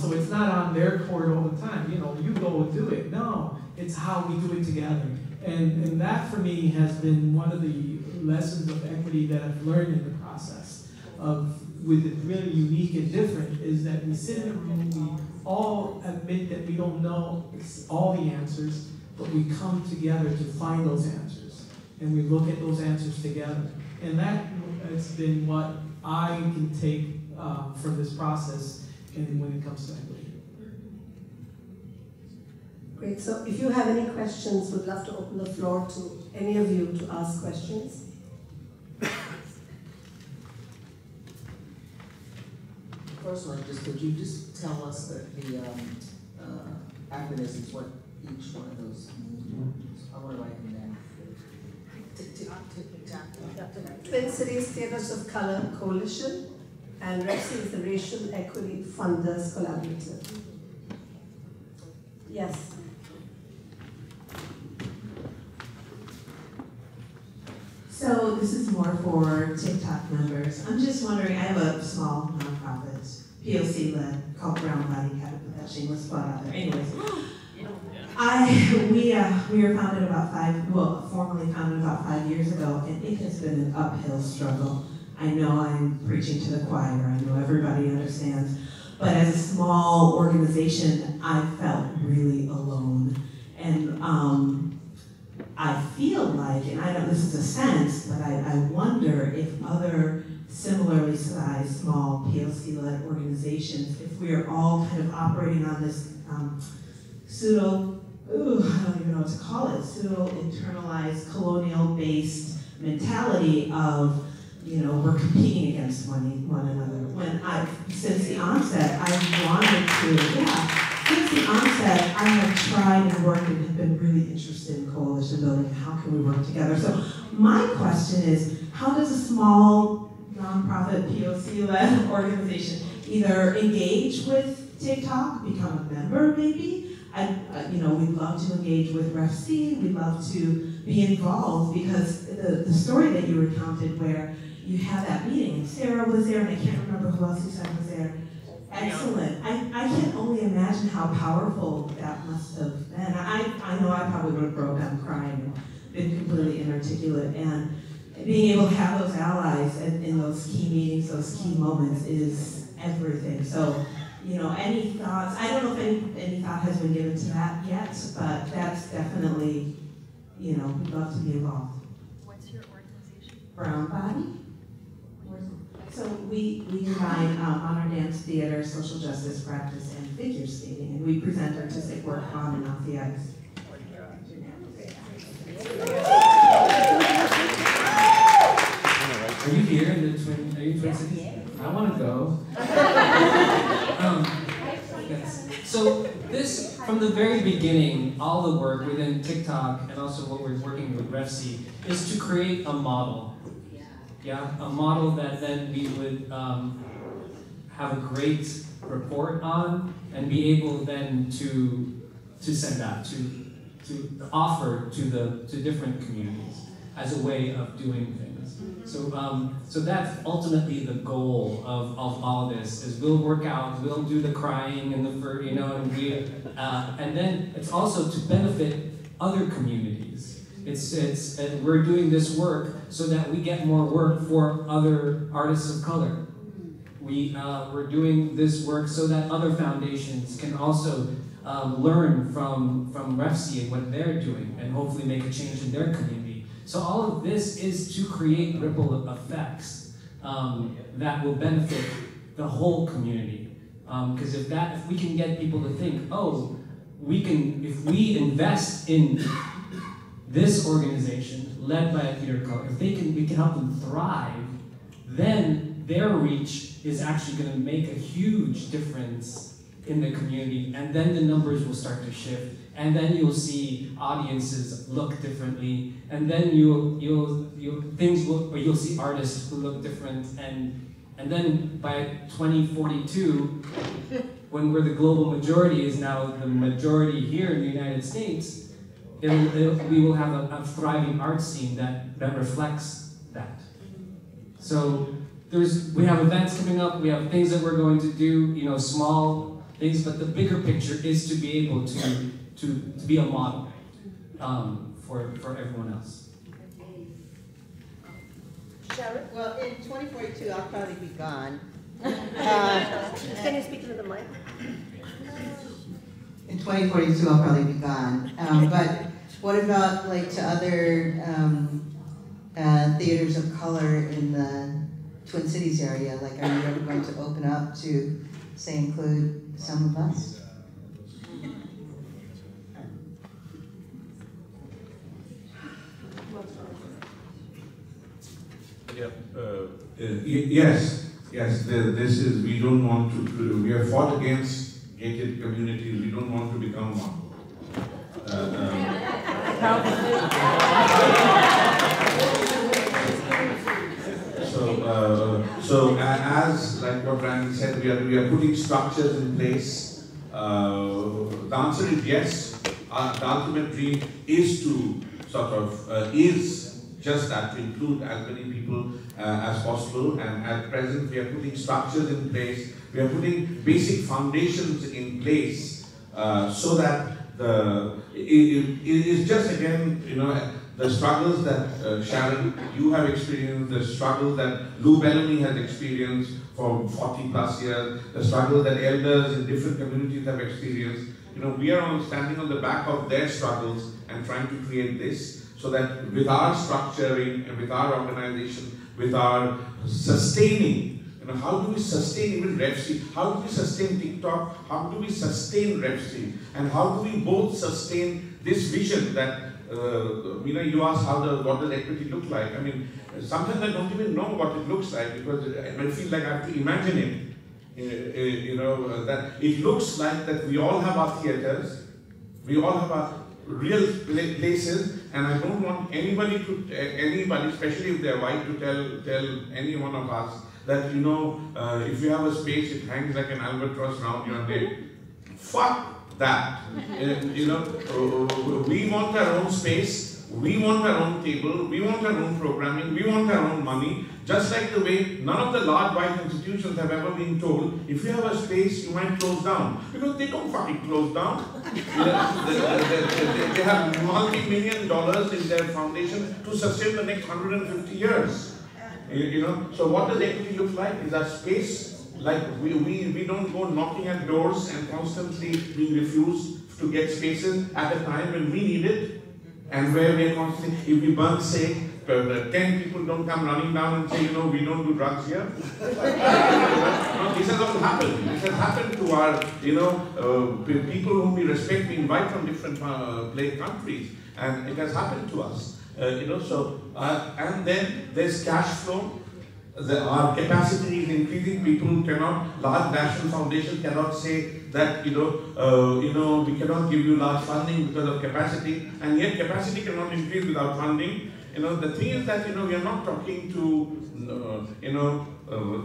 So it's not on their court all the time, you know, you go and do it. No, it's how we do it together. And that for me has been one of the lessons of equity that I've learned in the process of with it really unique and different is that we sit in a room, we all admit that we don't know all the answers, but we come together to find those answers. And we look at those answers together. And that has been what I can take from this process and when it comes to equity. Great, so if you have any questions, we'd love to open the floor to any of you to ask questions. First one, just could you just tell us the acronyms, what each one of those means? I want to write them down. Twin Cities Theaters of Colour Coalition, and RECCI is the Racial Equity Funders Collaborative. Yes. So this is more for TikTok members. I'm just wondering, I have a small nonprofit, POC-led, called Brown Body Catapult. That shameless plug out there. Anyways, we were founded about formally founded about five years ago, and it has been an uphill struggle. I know I'm preaching to the choir. I know everybody understands. But as a small organization, I felt really alone. And I feel like, and I don't, this is a sense, but I wonder if other similarly sized small POC-led organizations, if we are all kind of operating on this I don't even know what to call it, pseudo-internalized, colonial-based mentality of, you know, we're competing against one another. When since the onset, I have tried and worked and have been really interested in coalition building and how can we work together. So my question is, how does a small nonprofit POC-led organization either engage with TikTok, become a member maybe? You know, we'd love to engage with RECCI, we'd love to be involved because the story that you recounted where you had that meeting, Sarah was there, and I can't remember who else you said was there. Excellent. I can only imagine how powerful that must have been. I know I probably would have broke down crying and been completely inarticulate. And being able to have those allies in those key meetings, those key moments is everything. So, you know, any thoughts? I don't know if any thought has been given to that yet, but that's definitely, you know, we'd love to be involved. What's your organization? Brown Body. So we combine honor dance, theater, social justice practice, and figure skating, and we present artistic work on and off the ice. Are you here in the Twin? Are you Twin Cities? Yeah. I want to go. Yes. So this, from the very beginning, all the work within TikTok and also what we're working with RECCI is to create a model. Yeah, a model that then we would have a great report on and be able then to send out, to offer to different communities as a way of doing things. So so that's ultimately the goal of all of this is we'll work out, we'll do the crying and the fur, you know, and we and then it's also to benefit other communities. It's and we're doing this work so that we get more work for other artists of color. We're doing this work so that other foundations can also learn from REFC and what they're doing and hopefully make a change in their community. So all of this is to create ripple effects that will benefit the whole community. Because if we can get people to think, oh, if we invest in this organization led by a theater color, we can help them thrive, then their reach is actually going to make a huge difference in the community, and then the numbers will start to shift, and then you'll see audiences look differently, and then you'll see artists who look different, and then by 2042, when we're the global majority is now the majority here in the United States, we will have a thriving art scene that reflects that. So we have events coming up, we have things that we're going to do, small things, but the bigger picture is to be able to be a model for everyone else. Sharon? Well, in 2042, I'll probably be gone. Can you speak into the mic? In 2042, I'll probably be gone. But what about to other theaters of color in the Twin Cities area? Are you ever going to open up to, say, include some of us? Yeah. Yes. We don't want to. We have fought against gated communities. We don't want to become one. So as what Randy said, we are putting structures in place. The answer is yes. The ultimate dream is to just that, to include as many people as possible, and at present we are putting structures in place, we are putting basic foundations in place so that it is just again, the struggles that Sharon, you have experienced, the struggles that Lou Bellamy has experienced for 40 plus years, the struggles that elders in different communities have experienced. We are all standing on the back of their struggles and trying to create this. So that with our structuring and with our organization, with our sustaining, how do we sustain even REFC? How do we sustain TikTok? How do we sustain REFC? And how do we both sustain this vision that, you asked what does equity look like? I mean, sometimes I don't even know what it looks like because I feel like I have to imagine it. That it looks like that we all have our theaters, we all have our real places, and I don't want anybody, especially if they're white, to tell any one of us that if you have a space, it hangs like an albatross round your neck. Fuck that! We want our own space, we want our own table, we want our own programming, we want our own money. Just like the way none of the large white institutions have ever been told, if you have a space, you might close down. Because they don't fucking close down. They have multi-millions of dollars in their foundation to sustain the next 150 years. So what does equity look like? Is that space? We don't go knocking at doors and constantly being refused to get spaces at a time when we need it. And where we're constantly, if we burn sick, 10 people don't come running down and say, we don't do drugs here. This has all happened. This has happened to our, people whom we respect, we invite from different countries, and it has happened to us. And then there's cash flow. Our capacity is increasing. People cannot, large national foundations cannot say that, we cannot give you large funding because of capacity, and yet capacity cannot increase without funding. The thing is that, we are not talking to,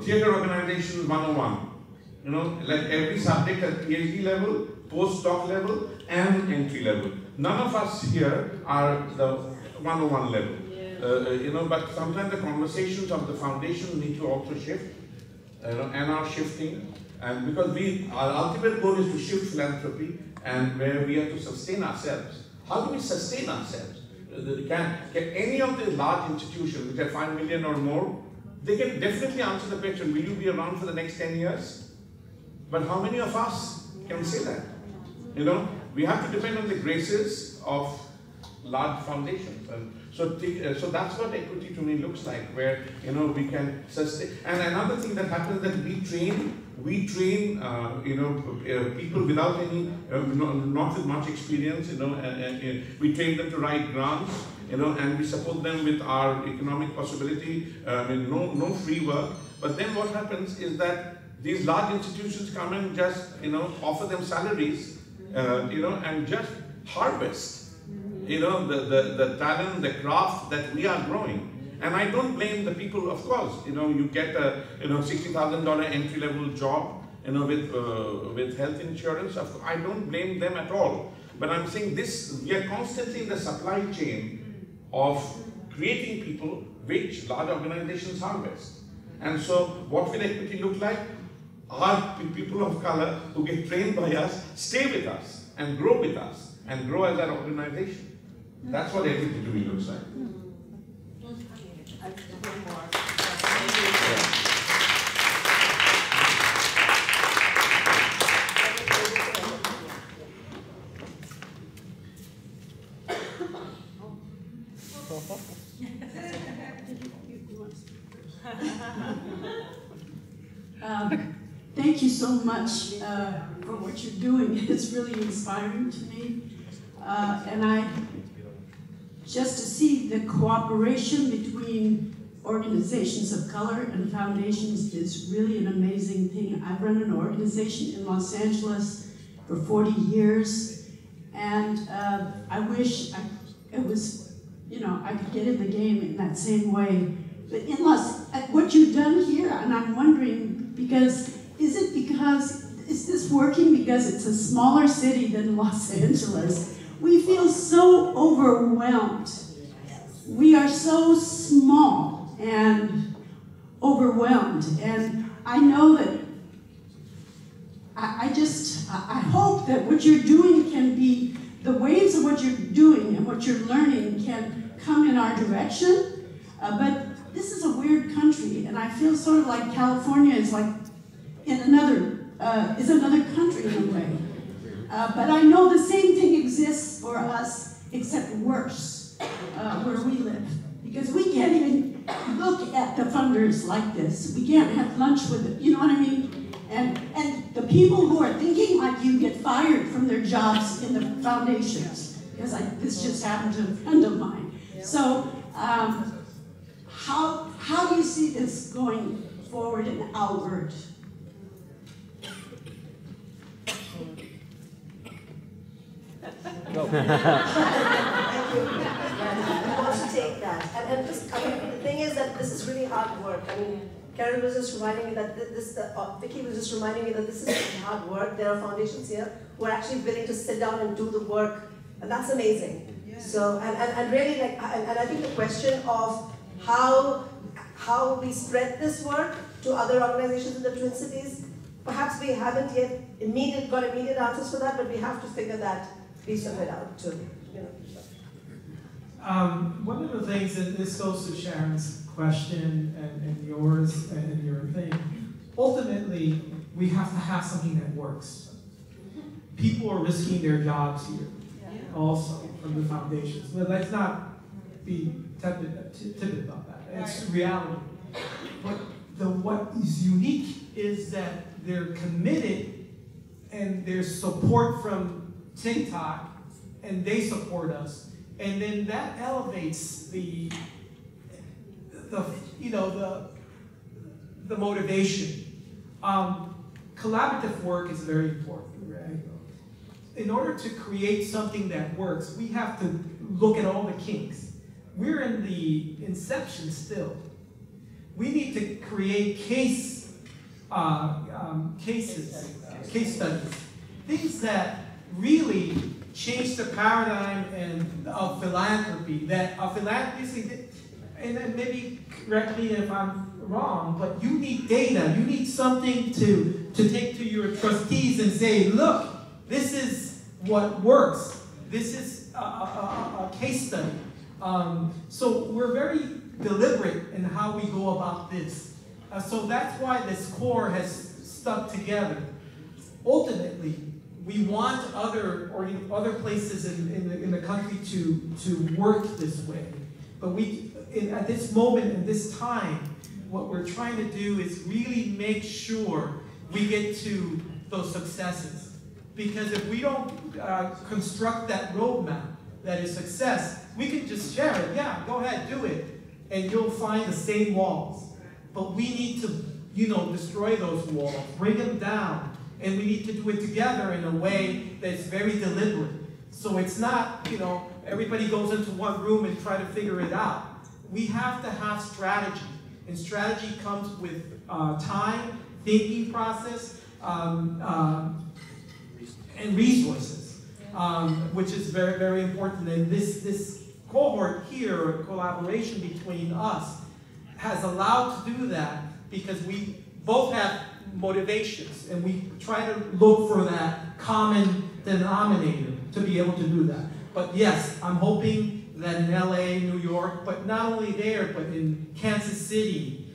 theatre organizations 101. Every subject at PhD level, postdoc level, and entry level. None of us here are the 101 level. Yeah. But sometimes the conversations of the foundation need to also shift, and are shifting. And because our ultimate goal is to shift philanthropy, and where we have to sustain ourselves. How do we sustain ourselves? Can any of the large institutions, which are 5 million or more, they can definitely answer the question, will you be around for the next 10 years? But how many of us can say that? You know, we have to depend on the graces of large foundations. And so that's what equity to me looks like, where, you know, we can sustain. And another thing that happens that we train you know, people without any, not with much experience, you know, and we train them to write grants, you know, and we support them with our economic possibility, with no free work. But then what happens is that these large institutions come and just, you know, offer them salaries, you know, and just harvest, you know, the talent, the craft that we are growing. And I don't blame the people, of course. You know, you get a, you know, $60,000 entry level job, you know, with health insurance. I don't blame them at all. But I'm saying this: we are constantly in the supply chain of creating people, which large organizations harvest. And so, what will equity look like? Our people of color who get trained by us stay with us and grow with us and grow as an organization. That's what equity to me looks like. Thank you so much for what you're doing. It's really inspiring to me. And just to see the cooperation between organizations of color and foundations is really an amazing thing. I've run an organization in Los Angeles for 40 years, and I wish it was, you know, I could get in the game in that same way. But in what you've done here, and I'm wondering, because is this working because it's a smaller city than Los Angeles? We feel so overwhelmed. We are so small and overwhelmed. And I know that, I hope that what you're doing can be, the waves of what you're doing and what you're learning can come in our direction. But this is a weird country, and I feel sort of like California is like in another, is another country in a way. But I know the same thing exists for us, except worse, where we live. Because we can't even look at the funders like this. We can't have lunch with them, you know what I mean? And the people who are thinking like you get fired from their jobs in the foundations. Because this just happened to a friend of mine. So how do you see this going forward and outward? Go. I want to take that. And just, I mean, the thing is that this is really hard work. I mean, Karen was just reminding me that this, Vicky was just reminding me that this is hard work. There are foundations here who are actually willing to sit down and do the work. And that's amazing. Yeah. So, and really, like, and I think the question of how we spread this work to other organizations in the Twin Cities, perhaps we haven't yet got immediate answers for that, but we have to figure that piece of it out too. You know. One of the things that this goes to Sharon's question and yours and your thing, ultimately we have to have something that works. People are risking their jobs here, also from the foundations. But let's not be tepid about that. It's reality. But what is unique is that they're committed and there's support from TikTok, and they support us, and then that elevates the you know, the motivation. Collaborative work is very important, right? In order to create something that works, we have to look at all the kinks. We're in the inception still. We need to create case studies, things that really changed the paradigm of philanthropy. And maybe correct me if I'm wrong, but you need data. You need something to take to your trustees and say, look, this is what works. This is a case study. So we're very deliberate in how we go about this. So that's why this core has stuck together. Ultimately, we want other places in the country to work this way. But at this moment, in this time, what we're trying to do is really make sure we get to those successes. Because if we don't construct that roadmap that is success, we can just share it. Yeah, go ahead, do it. And you'll find the same walls. But we need to, destroy those walls, bring them down. And we need to do it together in a way that's very deliberate. So it's not, everybody goes into one room and try to figure it out. We have to have strategy. And strategy comes with time, thinking process, and resources, which is very, very important. And this cohort here, collaboration between us, has allowed to do that because we both have motivations, and we try to look for that common denominator to be able to do that. But yes, I'm hoping that in LA, New York, but not only there, but in Kansas City,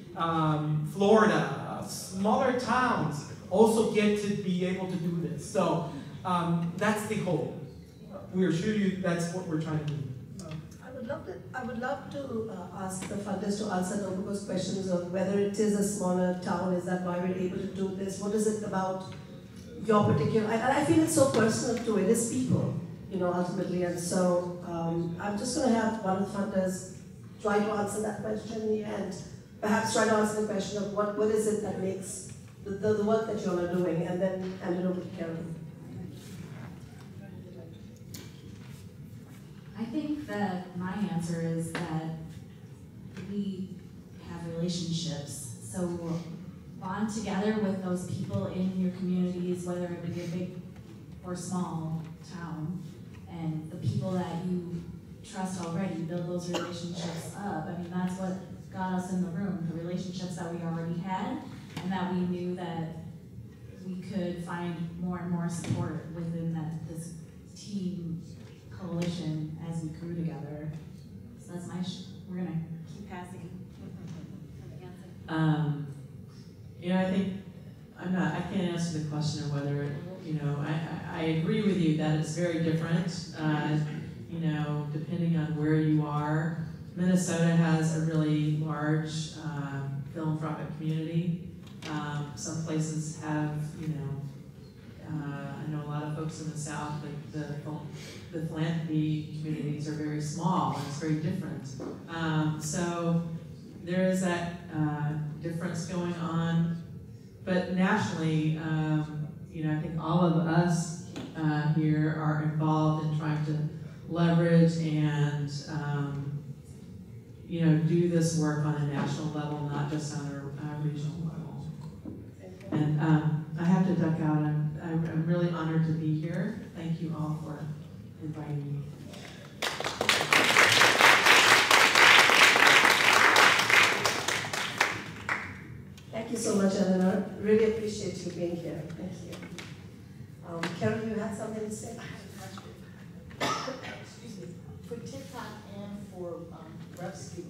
Florida, smaller towns also get to be able to do this. So that's the hope. We assure you that's what we're trying to do. I would love to ask the funders to answer Nobuko's questions on whether it is a smaller town. Is that why we're able to do this? What is it about your particular? I feel it's so personal too. It is people, ultimately. And so I'm just going to have one of the funders try to answer that question in the end. Perhaps try to answer the question of what is it that makes the work that you all are doing, and then hand it over to Karen. I think that my answer is that we have relationships. So we'll bond together with those people in your communities, whether it be a big or small town, and the people that you trust already, build those relationships up. I mean, that's what got us in the room, the relationships that we already had, and that we knew that we could find more and more support within this team coalition as we grew together. So that's my, we're gonna keep passing. I think, I can't answer the question of whether, I agree with you that it's very different, depending on where you are. Minnesota has a really large philanthropic community. Some places have, I know a lot of folks in the South, like the philanthropy communities are very small, and it's very different. So there is that difference going on. But nationally, I think all of us here are involved in trying to leverage and do this work on a national level, not just on a regional level. And I have to duck out. I'm really honored to be here. Thank you all for inviting me. Thank you so much, Eleanor. Really appreciate you being here. Thank you. Karen, you had something to say? I have a question. Excuse me. For TikTok and for REFC,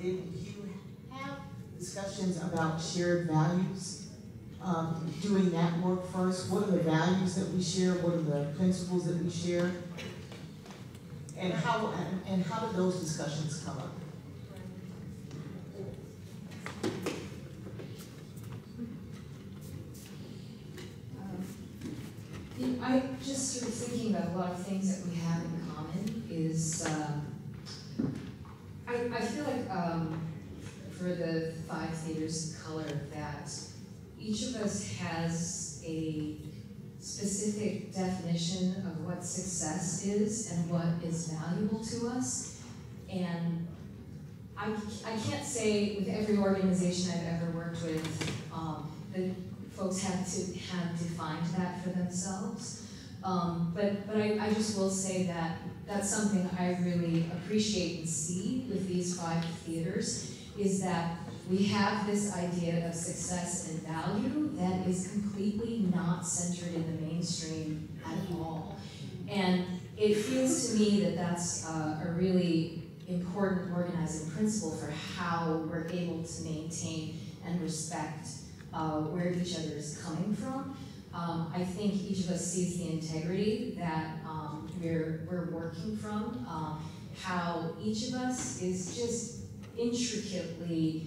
did you have discussions about shared values? Doing that work first. What are the values that we share? What are the principles that we share? And how did those discussions come up? I just sort of thinking about a lot of things that we have in common is I feel like for the 5 theaters of color that each of us has a specific definition of what success is and what is valuable to us. And I can't say with every organization I've ever worked with that folks have to have defined that for themselves. But I just will say that that's something I really appreciate and see with these 5 theaters is that we have this idea of success and value that is completely not centered in the mainstream at all. And it feels to me that that's a really important organizing principle for how we're able to maintain and respect where each other is coming from. I think each of us sees the integrity that we're working from, how each of us is just intricately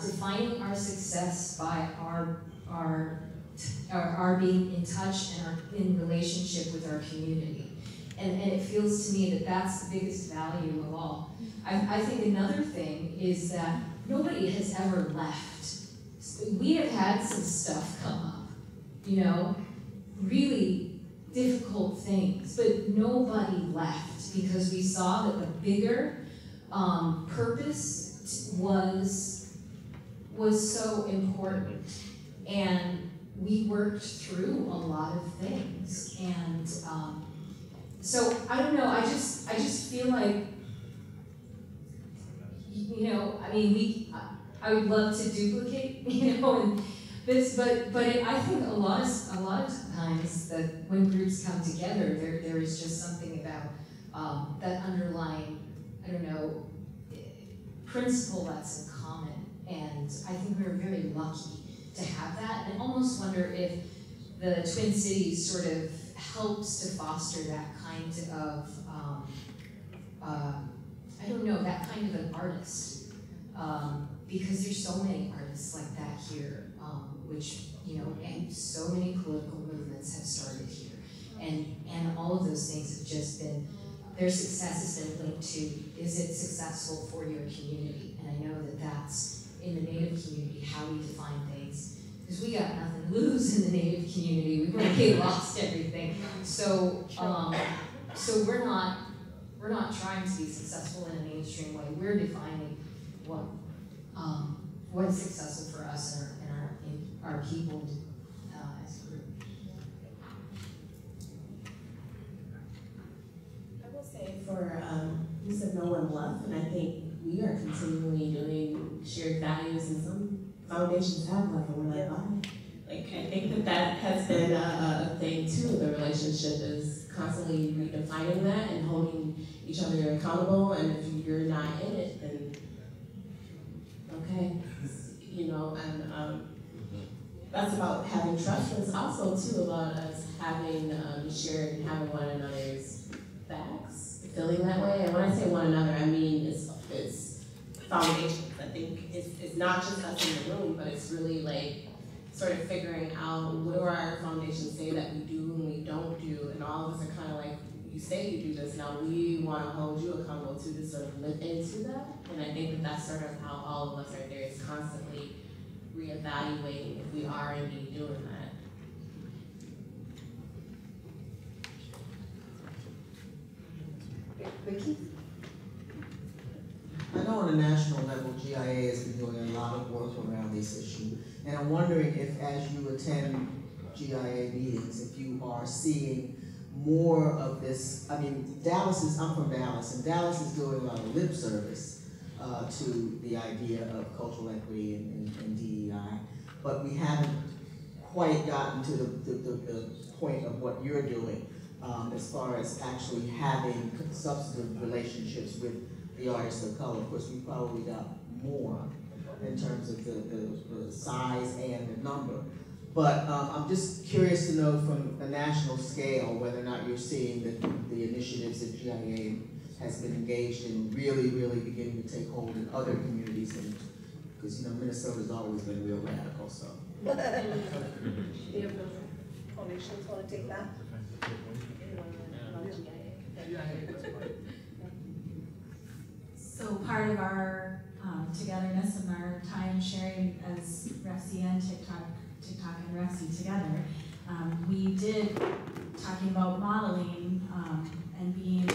defining our success by our being in touch and our in relationship with our community. And it feels to me that that's the biggest value of all. I think another thing is that nobody has ever left. We have had some stuff come up, you know, really difficult things, but nobody left because we saw that the bigger purpose was so important. And we worked through a lot of things. And so I don't know, I just feel like, you know, I mean, I would love to duplicate, you know, and this, but I think a lot of times that when groups come together, there is just something about that underlying, I don't know, principle that's in common, and I think we're very lucky to have that, and almost wonder if the Twin Cities sort of helps to foster that kind of, I don't know, that kind of an artist, because there's so many artists like that here, which, you know, and so many political movements have started here, and all of those things have just been, their success has been linked to, is it successful for your community? And I know that that's, in the Native community, how we define things. Because we got nothing to lose in the Native community. We've already lost everything. So, so we're not trying to be successful in a mainstream way. We're defining what's successful for us and our people as a group. I will say for you said no one left, and I think we are continually doing shared values, and some foundations have left and we're like, oh. Like, I think that has been a thing too. The relationship is constantly redefining that and holding each other accountable, and if you're not in it, then okay, you know, and that's about having trust, but it's also too about us having shared and having one another's backs, feeling that way. And when I say one another, I mean it's foundations. I think it's not just us in the room, but it's really like sort of figuring out what do our foundations say that we do and we don't do, and all of us are kind of like, you say you do this, now we want to hold you accountable to this, sort of live into that. And I think that that's sort of how all of us are there, is constantly reevaluating if we are indeed doing that. Vicky? I know on a national level, GIA has been doing a lot of work around this issue, and I'm wondering if, as you attend GIA meetings, if you are seeing more of this. I mean, I'm from Dallas, and Dallas is doing a lot of lip service to the idea of cultural equity and DEI, but we haven't quite gotten to the point of what you're doing as far as actually having substantive relationships with the artists of color. Of course, we probably got more in terms of the size and the number. But I'm just curious to know from a national scale whether or not you're seeing the initiatives that GIA has been engaged in really, really beginning to take hold in other communities, because you know Minnesota's always been real radical, so. Foundations want to take that? So part of our togetherness and our time sharing as Refsy and TikTok and Refsy together, we did, talking about modeling and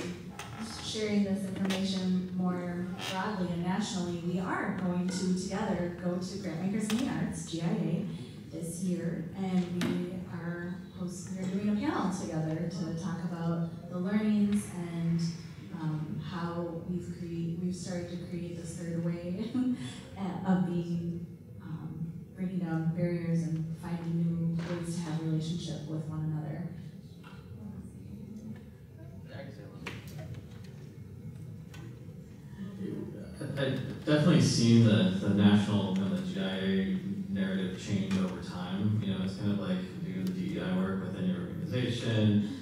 sharing this information more broadly and nationally, we are going to together go to Grantmakers in the Arts, GIA, this year, and we're doing a panel together to talk about the learnings and how we've started to create this third way of being, breaking down barriers and finding new ways to have a relationship with one another. I definitely seen the national and the DEI narrative change over time. You know, it's kind of like do the DEI work within your organization,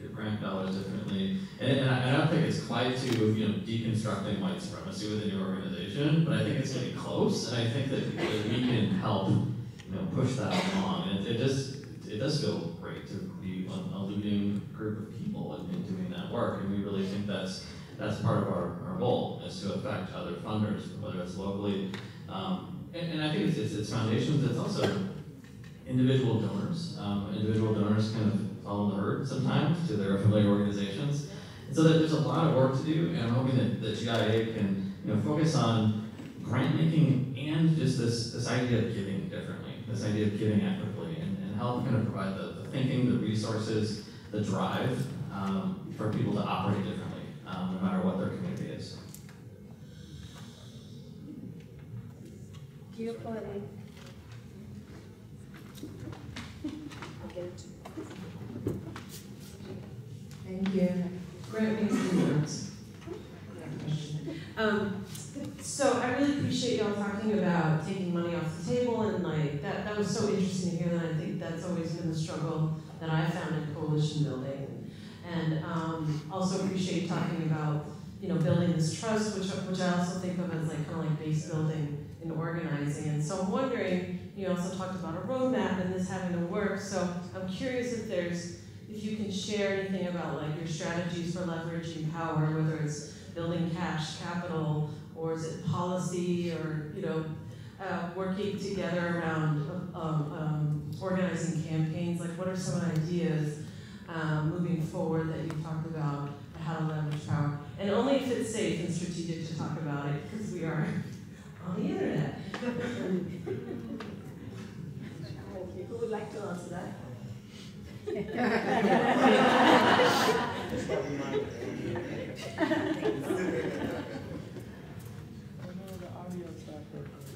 your grant dollars differently. And I don't think it's quite to, you know, deconstructing white supremacy within your organization, but I think it's getting close, and I think that we can help, you know, push that along. And it does feel great to be a leading group of people in doing that work, and we really think that's part of our goal, is to affect other funders, whether it's locally, and I think it's foundations, it's also individual donors. Individual donors kind of follow the herd sometimes to their affiliate organizations, and so there's a lot of work to do, and I'm hoping that the GIA can, you know, focus on grant making and just this idea of giving differently, this idea of giving equitably, and help kind of provide the thinking, the resources, the drive for people to operate differently, no matter what their community is. Thank you, Polly. Thank you. Grantmakers in the Arts. So I really appreciate y'all talking about taking money off the table, and like that was so interesting to hear. That I think that's always been the struggle that I found in coalition building, and also appreciate talking about, you know, building this trust, which I also think of as like kind of like base building and organizing. And so I'm wondering, you also talked about a roadmap and this having to work. So I'm curious if you can share anything about like your strategies for leveraging power, whether it's building cash capital, or is it policy, or, you know, working together around organizing campaigns? Like, what are some ideas moving forward that you talked about how to leverage power? And only if it's safe and strategic to talk about it, because we are on the internet. Who would like to answer that?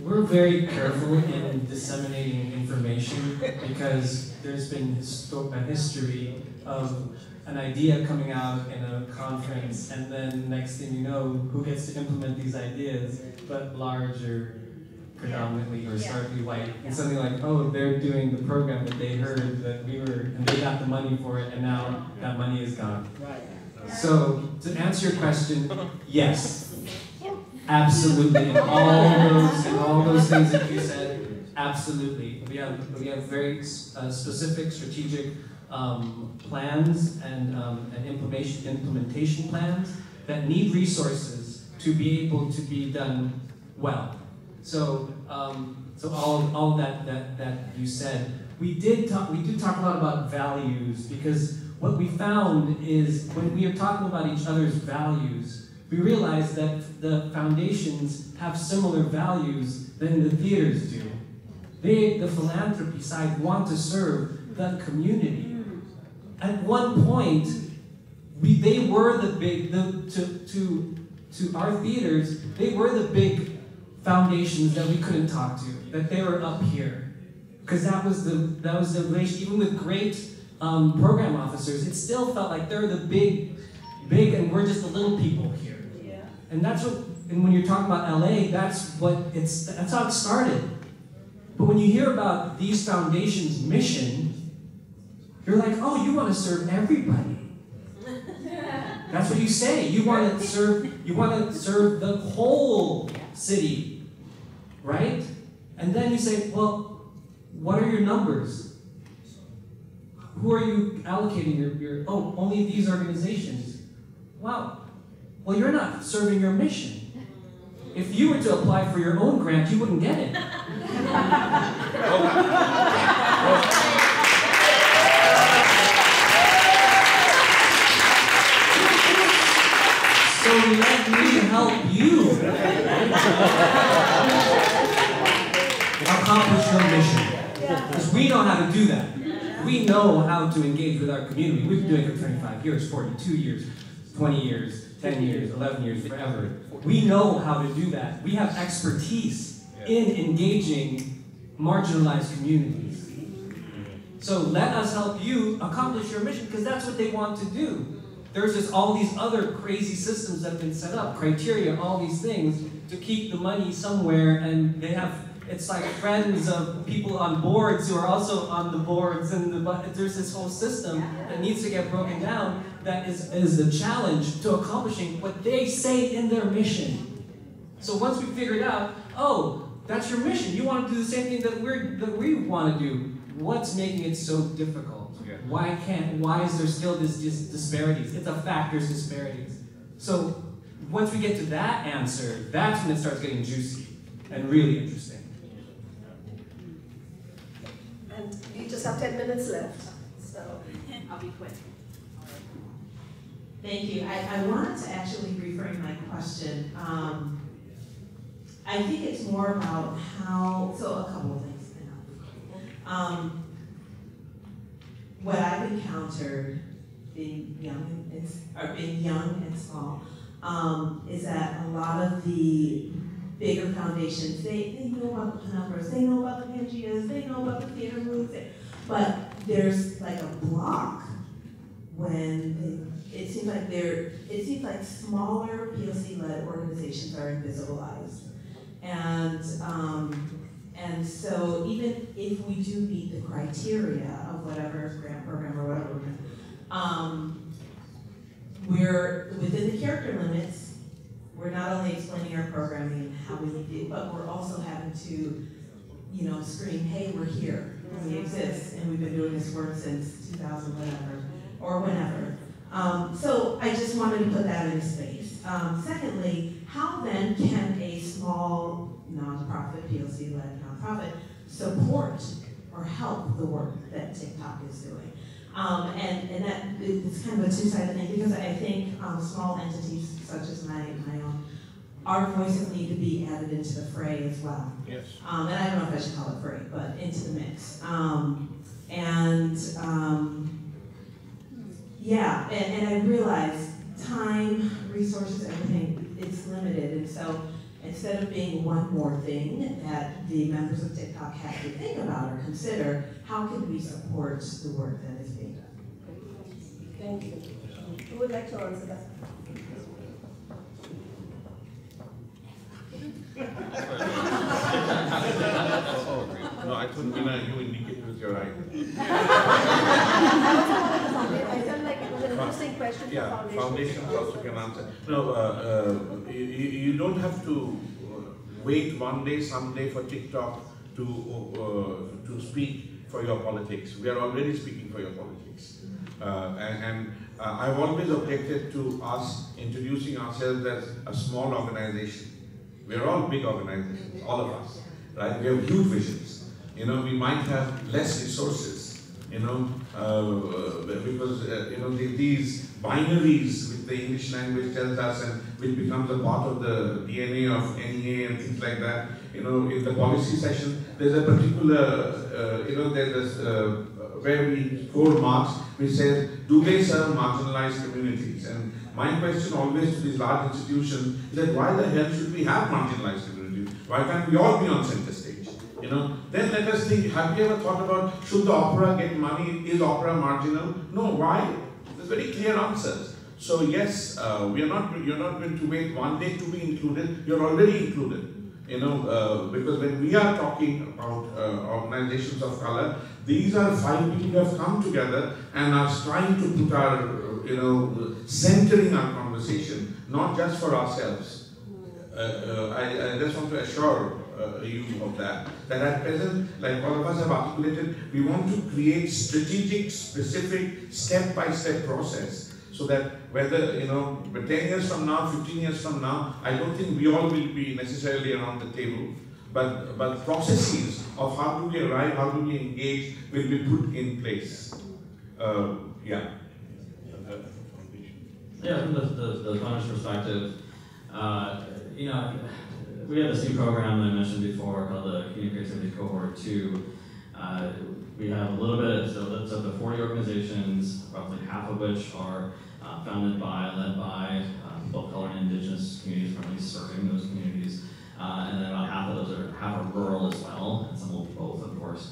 We're very careful in disseminating information because there's been a history of an idea coming out in a conference, and then next thing you know, who gets to implement these ideas, but larger, predominantly, or starkly white. And something like, oh, they're doing the program that they heard that we were, and they got the money for it, and now that money is gone. So, to answer your question, yes. Absolutely, and all those things that you said, absolutely. We have very specific strategic plans and implementation plans that need resources to be able to be done well. So all that you said, we do talk a lot about values, because what we found is when we are talking about each other's values, we realize that the foundations have similar values than the theaters do. They, the philanthropy side, want to serve the community. At one point, to our theaters, they were the big foundations that we couldn't talk to, that they were up here. Because that was the relation, even with great program officers, it still felt like they're the big, and we're just the little people here. And that's what, and when you're talking about LA, that's how it started. But when you hear about these foundations' mission, you're like, oh, you want to serve everybody. That's what you say. You want to serve the whole city, right? And then you say, well, what are your numbers? Who are you allocating your oh, only these organizations? Wow. Well, you're not serving your mission. If you were to apply for your own grant, you wouldn't get it. So let me help you accomplish your mission. Because we know how to do that. We know how to engage with our community. We've been doing it for 25 years, 42 years, 20 years. 10 years, 11 years, forever. We know how to do that. We have expertise in engaging marginalized communities. So let us help you accomplish your mission, because that's what they want to do. There's just all these other crazy systems that have been set up, criteria, all these things, to keep the money somewhere, and they have, it's like friends of people on boards who are also on the boards, and there's this whole system that needs to get broken down that is the challenge to accomplishing what they say in their mission. So once we figured out, oh, that's your mission, you want to do the same thing that we want to do, what's making it so difficult? Yeah. Why is there still this disparities? It's a fact, there's disparities. So once we get to that answer, that's when it starts getting juicy and really interesting. And you just have 10 minutes left, so I'll be quick. Thank you. I wanted to actually reframe my question. I think it's more about how, so a couple of things now. What I've encountered being young and small, is that a lot of the bigger foundations, they know about the Penumbras, they know about the Pangeas, they know about the Theater Mu, but there's like a block when it seems like smaller POC-led organizations are invisibilized. And so even if we do meet the criteria of whatever grant program or whatever, we're within the character limits. We're not only explaining our programming and how we need it, but we're also having to, you know, scream, hey, we're here, we exist, and we've been doing this work since 2000, whatever, or whenever. So I just wanted to put that in space. Secondly, how then can a small nonprofit, POC-led nonprofit, support or help the work that TikTok is doing? And that it's kind of a two-sided thing, because I think small entities such as my own, our voices need to be added into the fray as well. Yes. And I don't know if I should call it fray, but into the mix. And I realize time, resources, everything, it's limited. And so instead of being one more thing that the members of TikTok have to think about or consider, how can we support the work that is being done? Thank you. Who would like to answer that? No, I couldn't, and I knew it was your eye. I felt like it was an interesting question for foundations. Yeah, foundations also can answer. No, you don't have to wait one day, someday for TikTok to speak for your politics. We are already speaking for your politics. And I've always objected to us introducing ourselves as a small organization. We are all big organizations, all of us, right? We have huge visions. You know, we might have less resources, you know, because, you know, these binaries which the English language tells us and which becomes a part of the DNA of NEA and things like that. You know, in the policy session, there's a particular, you know, there's this, where we quote Marx, which says, do they serve marginalized communities? And my question always to these large institutions is that why the hell should we have marginalized communities? Why can't we all be on center stage? You know? Then let us think, have you ever thought about, should the opera get money? Is opera marginal? No, why? There's very clear answers. So yes, you're not going to wait one day to be included, you're already included. You know, because when we are talking about organizations of color, these are five people who have come together and are trying to put our, you know, centering our conversation, not just for ourselves. I just want to assure you of that. That at present, like all of us have articulated, we want to create strategic, specific, step-by-step process so that whether, you know, 10 years from now, 15 years from now, I don't think we all will be necessarily around the table. But processes of how do we arrive, how do we engage, will be put in place. Yeah, from the founder's perspective, you know, we have this new program that I mentioned before called the Community Creativity Cohort 2. We have a little bit, so that's of the 40 organizations, roughly half of which are founded by, led by people of color and indigenous communities, from at least serving those communities. And then about half of those are rural as well, and some will both, of course.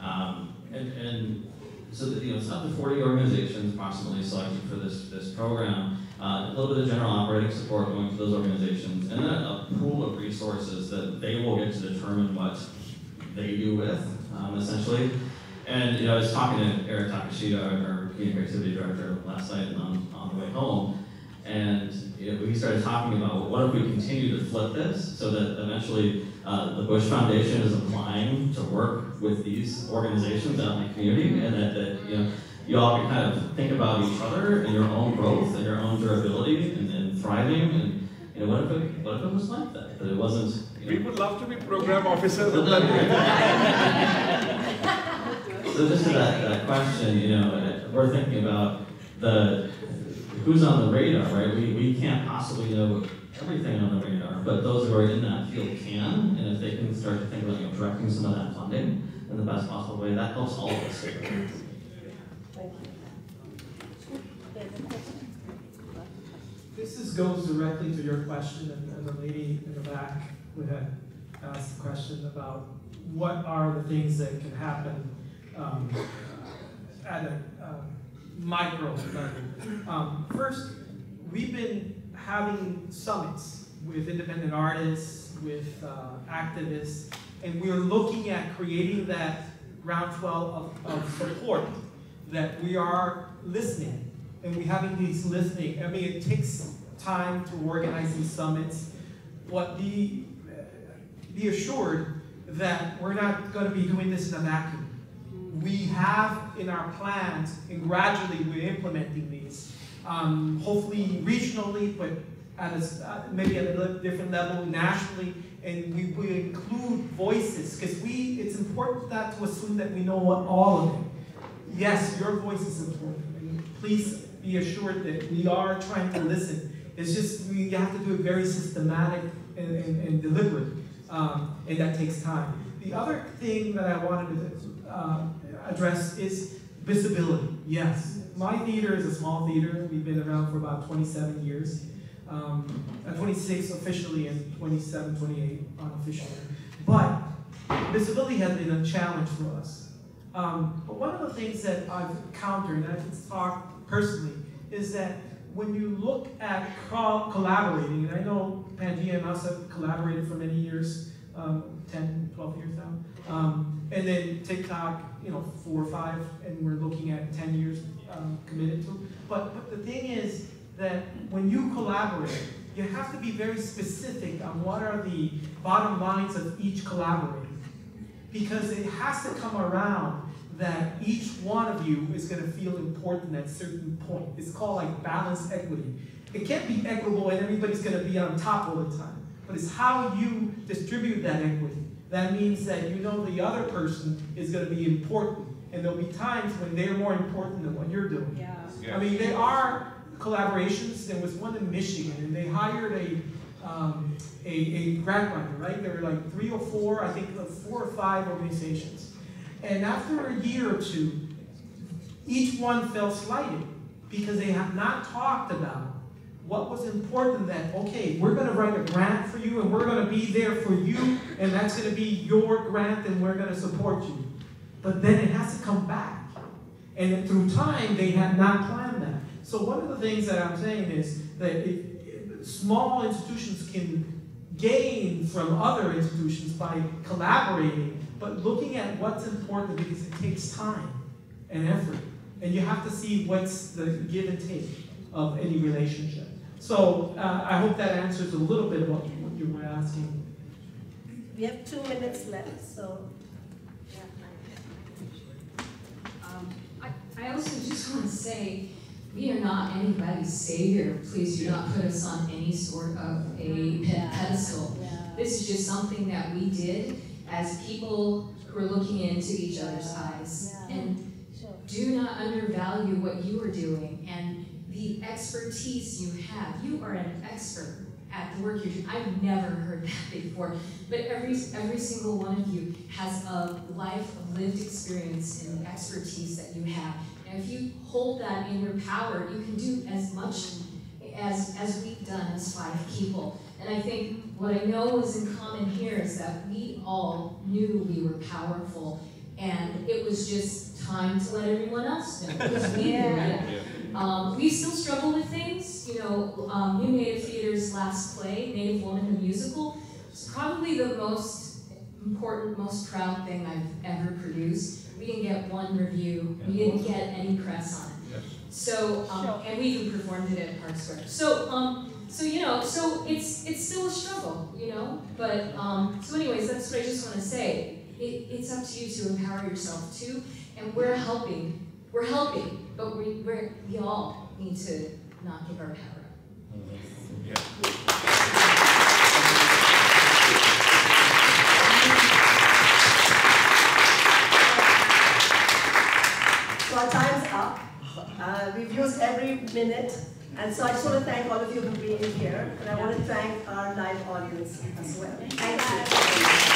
And so that, you know, it's up to 40 organizations approximately selected for this program. A little bit of general operating support going to those organizations, and then a pool of resources that they will get to determine what they do with, essentially. And, you know, I was talking to Eric Takashita, our Community Creativity Director, last night on the way home, and, you know, we started talking about, well, what if we continue to flip this so that eventually the Bush Foundation is applying to work with these organizations out in the community, and that you know, you all can kind of think about each other and your own growth and your own durability and thriving, and, you know, what if it was like that? That it wasn't. You know, we would love to be program officers. So just to that question, you know, we're thinking about who's on the radar, right? We can't possibly know everything on the radar, but those who are in that field can, and if they can start to think about, you know, directing some of that funding in the best possible way, that helps all of us. This goes directly to your question, and the lady in the back who had asked the question about what are the things that can happen at a micro level. First, we've been having summits with independent artists, with activists, and we're looking at creating that groundswell of support, that we are listening, and we're having these listening. I mean, it takes time to organize these summits, but be assured that we're not going to be doing this in a vacuum. We have in our plans, and gradually we're implementing these, hopefully regionally, but at maybe at a different level nationally, and we include voices, because it's important not to assume that we know what all of it. Yes, your voice is important, and please be assured that we are trying to listen. It's just we have to do it very systematic and deliberate, and that takes time. The other thing that I wanted to address is visibility. Yes, my theater is a small theater. We've been around for about 27 years, 26 officially and 27, 28 unofficially. But visibility has been a challenge for us. But one of the things that I've encountered, and I can talk personally, is that when you look at collaborating, and I know Pangea and us have collaborated for many years, 10, 12 years now, and then TikTok, you know, 4 or 5, and we're looking at 10 years committed to. But the thing is that when you collaborate, you have to be very specific on what are the bottom lines of each collaborator, because it has to come around that each one of you is going to feel important at a certain point. It's called like balanced equity. It can't be equitable and everybody's going to be on top all the time, but it's how you distribute that equity. That means that you know the other person is going to be important, and there'll be times when they're more important than what you're doing. Yeah. Yeah. I mean, there are collaborations. There was one in Michigan, and they hired a grant writer, right? There were like 3 or 4, I think 4 or 5 organizations. And after a year or two, each one felt slighted because they have not talked about what was important, that, okay, we're going to write a grant for you, and we're going to be there for you, and that's going to be your grant, and we're going to support you. But then it has to come back. And through time, they had not planned that. So one of the things that I'm saying is that small institutions can gain from other institutions by collaborating, but looking at what's important, because it takes time and effort. And you have to see what's the give and take of any relationship. So I hope that answers a little bit about what you were asking. We have 2 minutes left, so. I also just want to say, we are not anybody's savior. Please do not put us on any sort of a pedestal. Yeah. This is just something that we did as people who are looking into each other's eyes. Yeah. And do not undervalue what you are doing and the expertise you have. You are an expert at the work you're doing. I've never heard that before, but every single one of you has a life of lived experience and the expertise that you have. And if you hold that in your power, you can do as much as we've done as 5 people. And I think what I know is in common here is that we all knew we were powerful, And it was just time to let everyone else know. Yeah. We still struggle with things. You know, New Native Theatre's last play, Native Woman the Musical, was probably the most important, most proud thing I've ever produced. We didn't get one review. We didn't get any press on it. So, and we even performed it at Park Square. So, so it's still a struggle, you know. But so, anyways, that's what I just want to say. It's up to you to empower yourself too, and we're helping, but we all need to not give our power up. Yeah. So our time's up. We've used every minute, and so I just want to thank all of you for being here, and I want to thank our live audience as well. Thank you.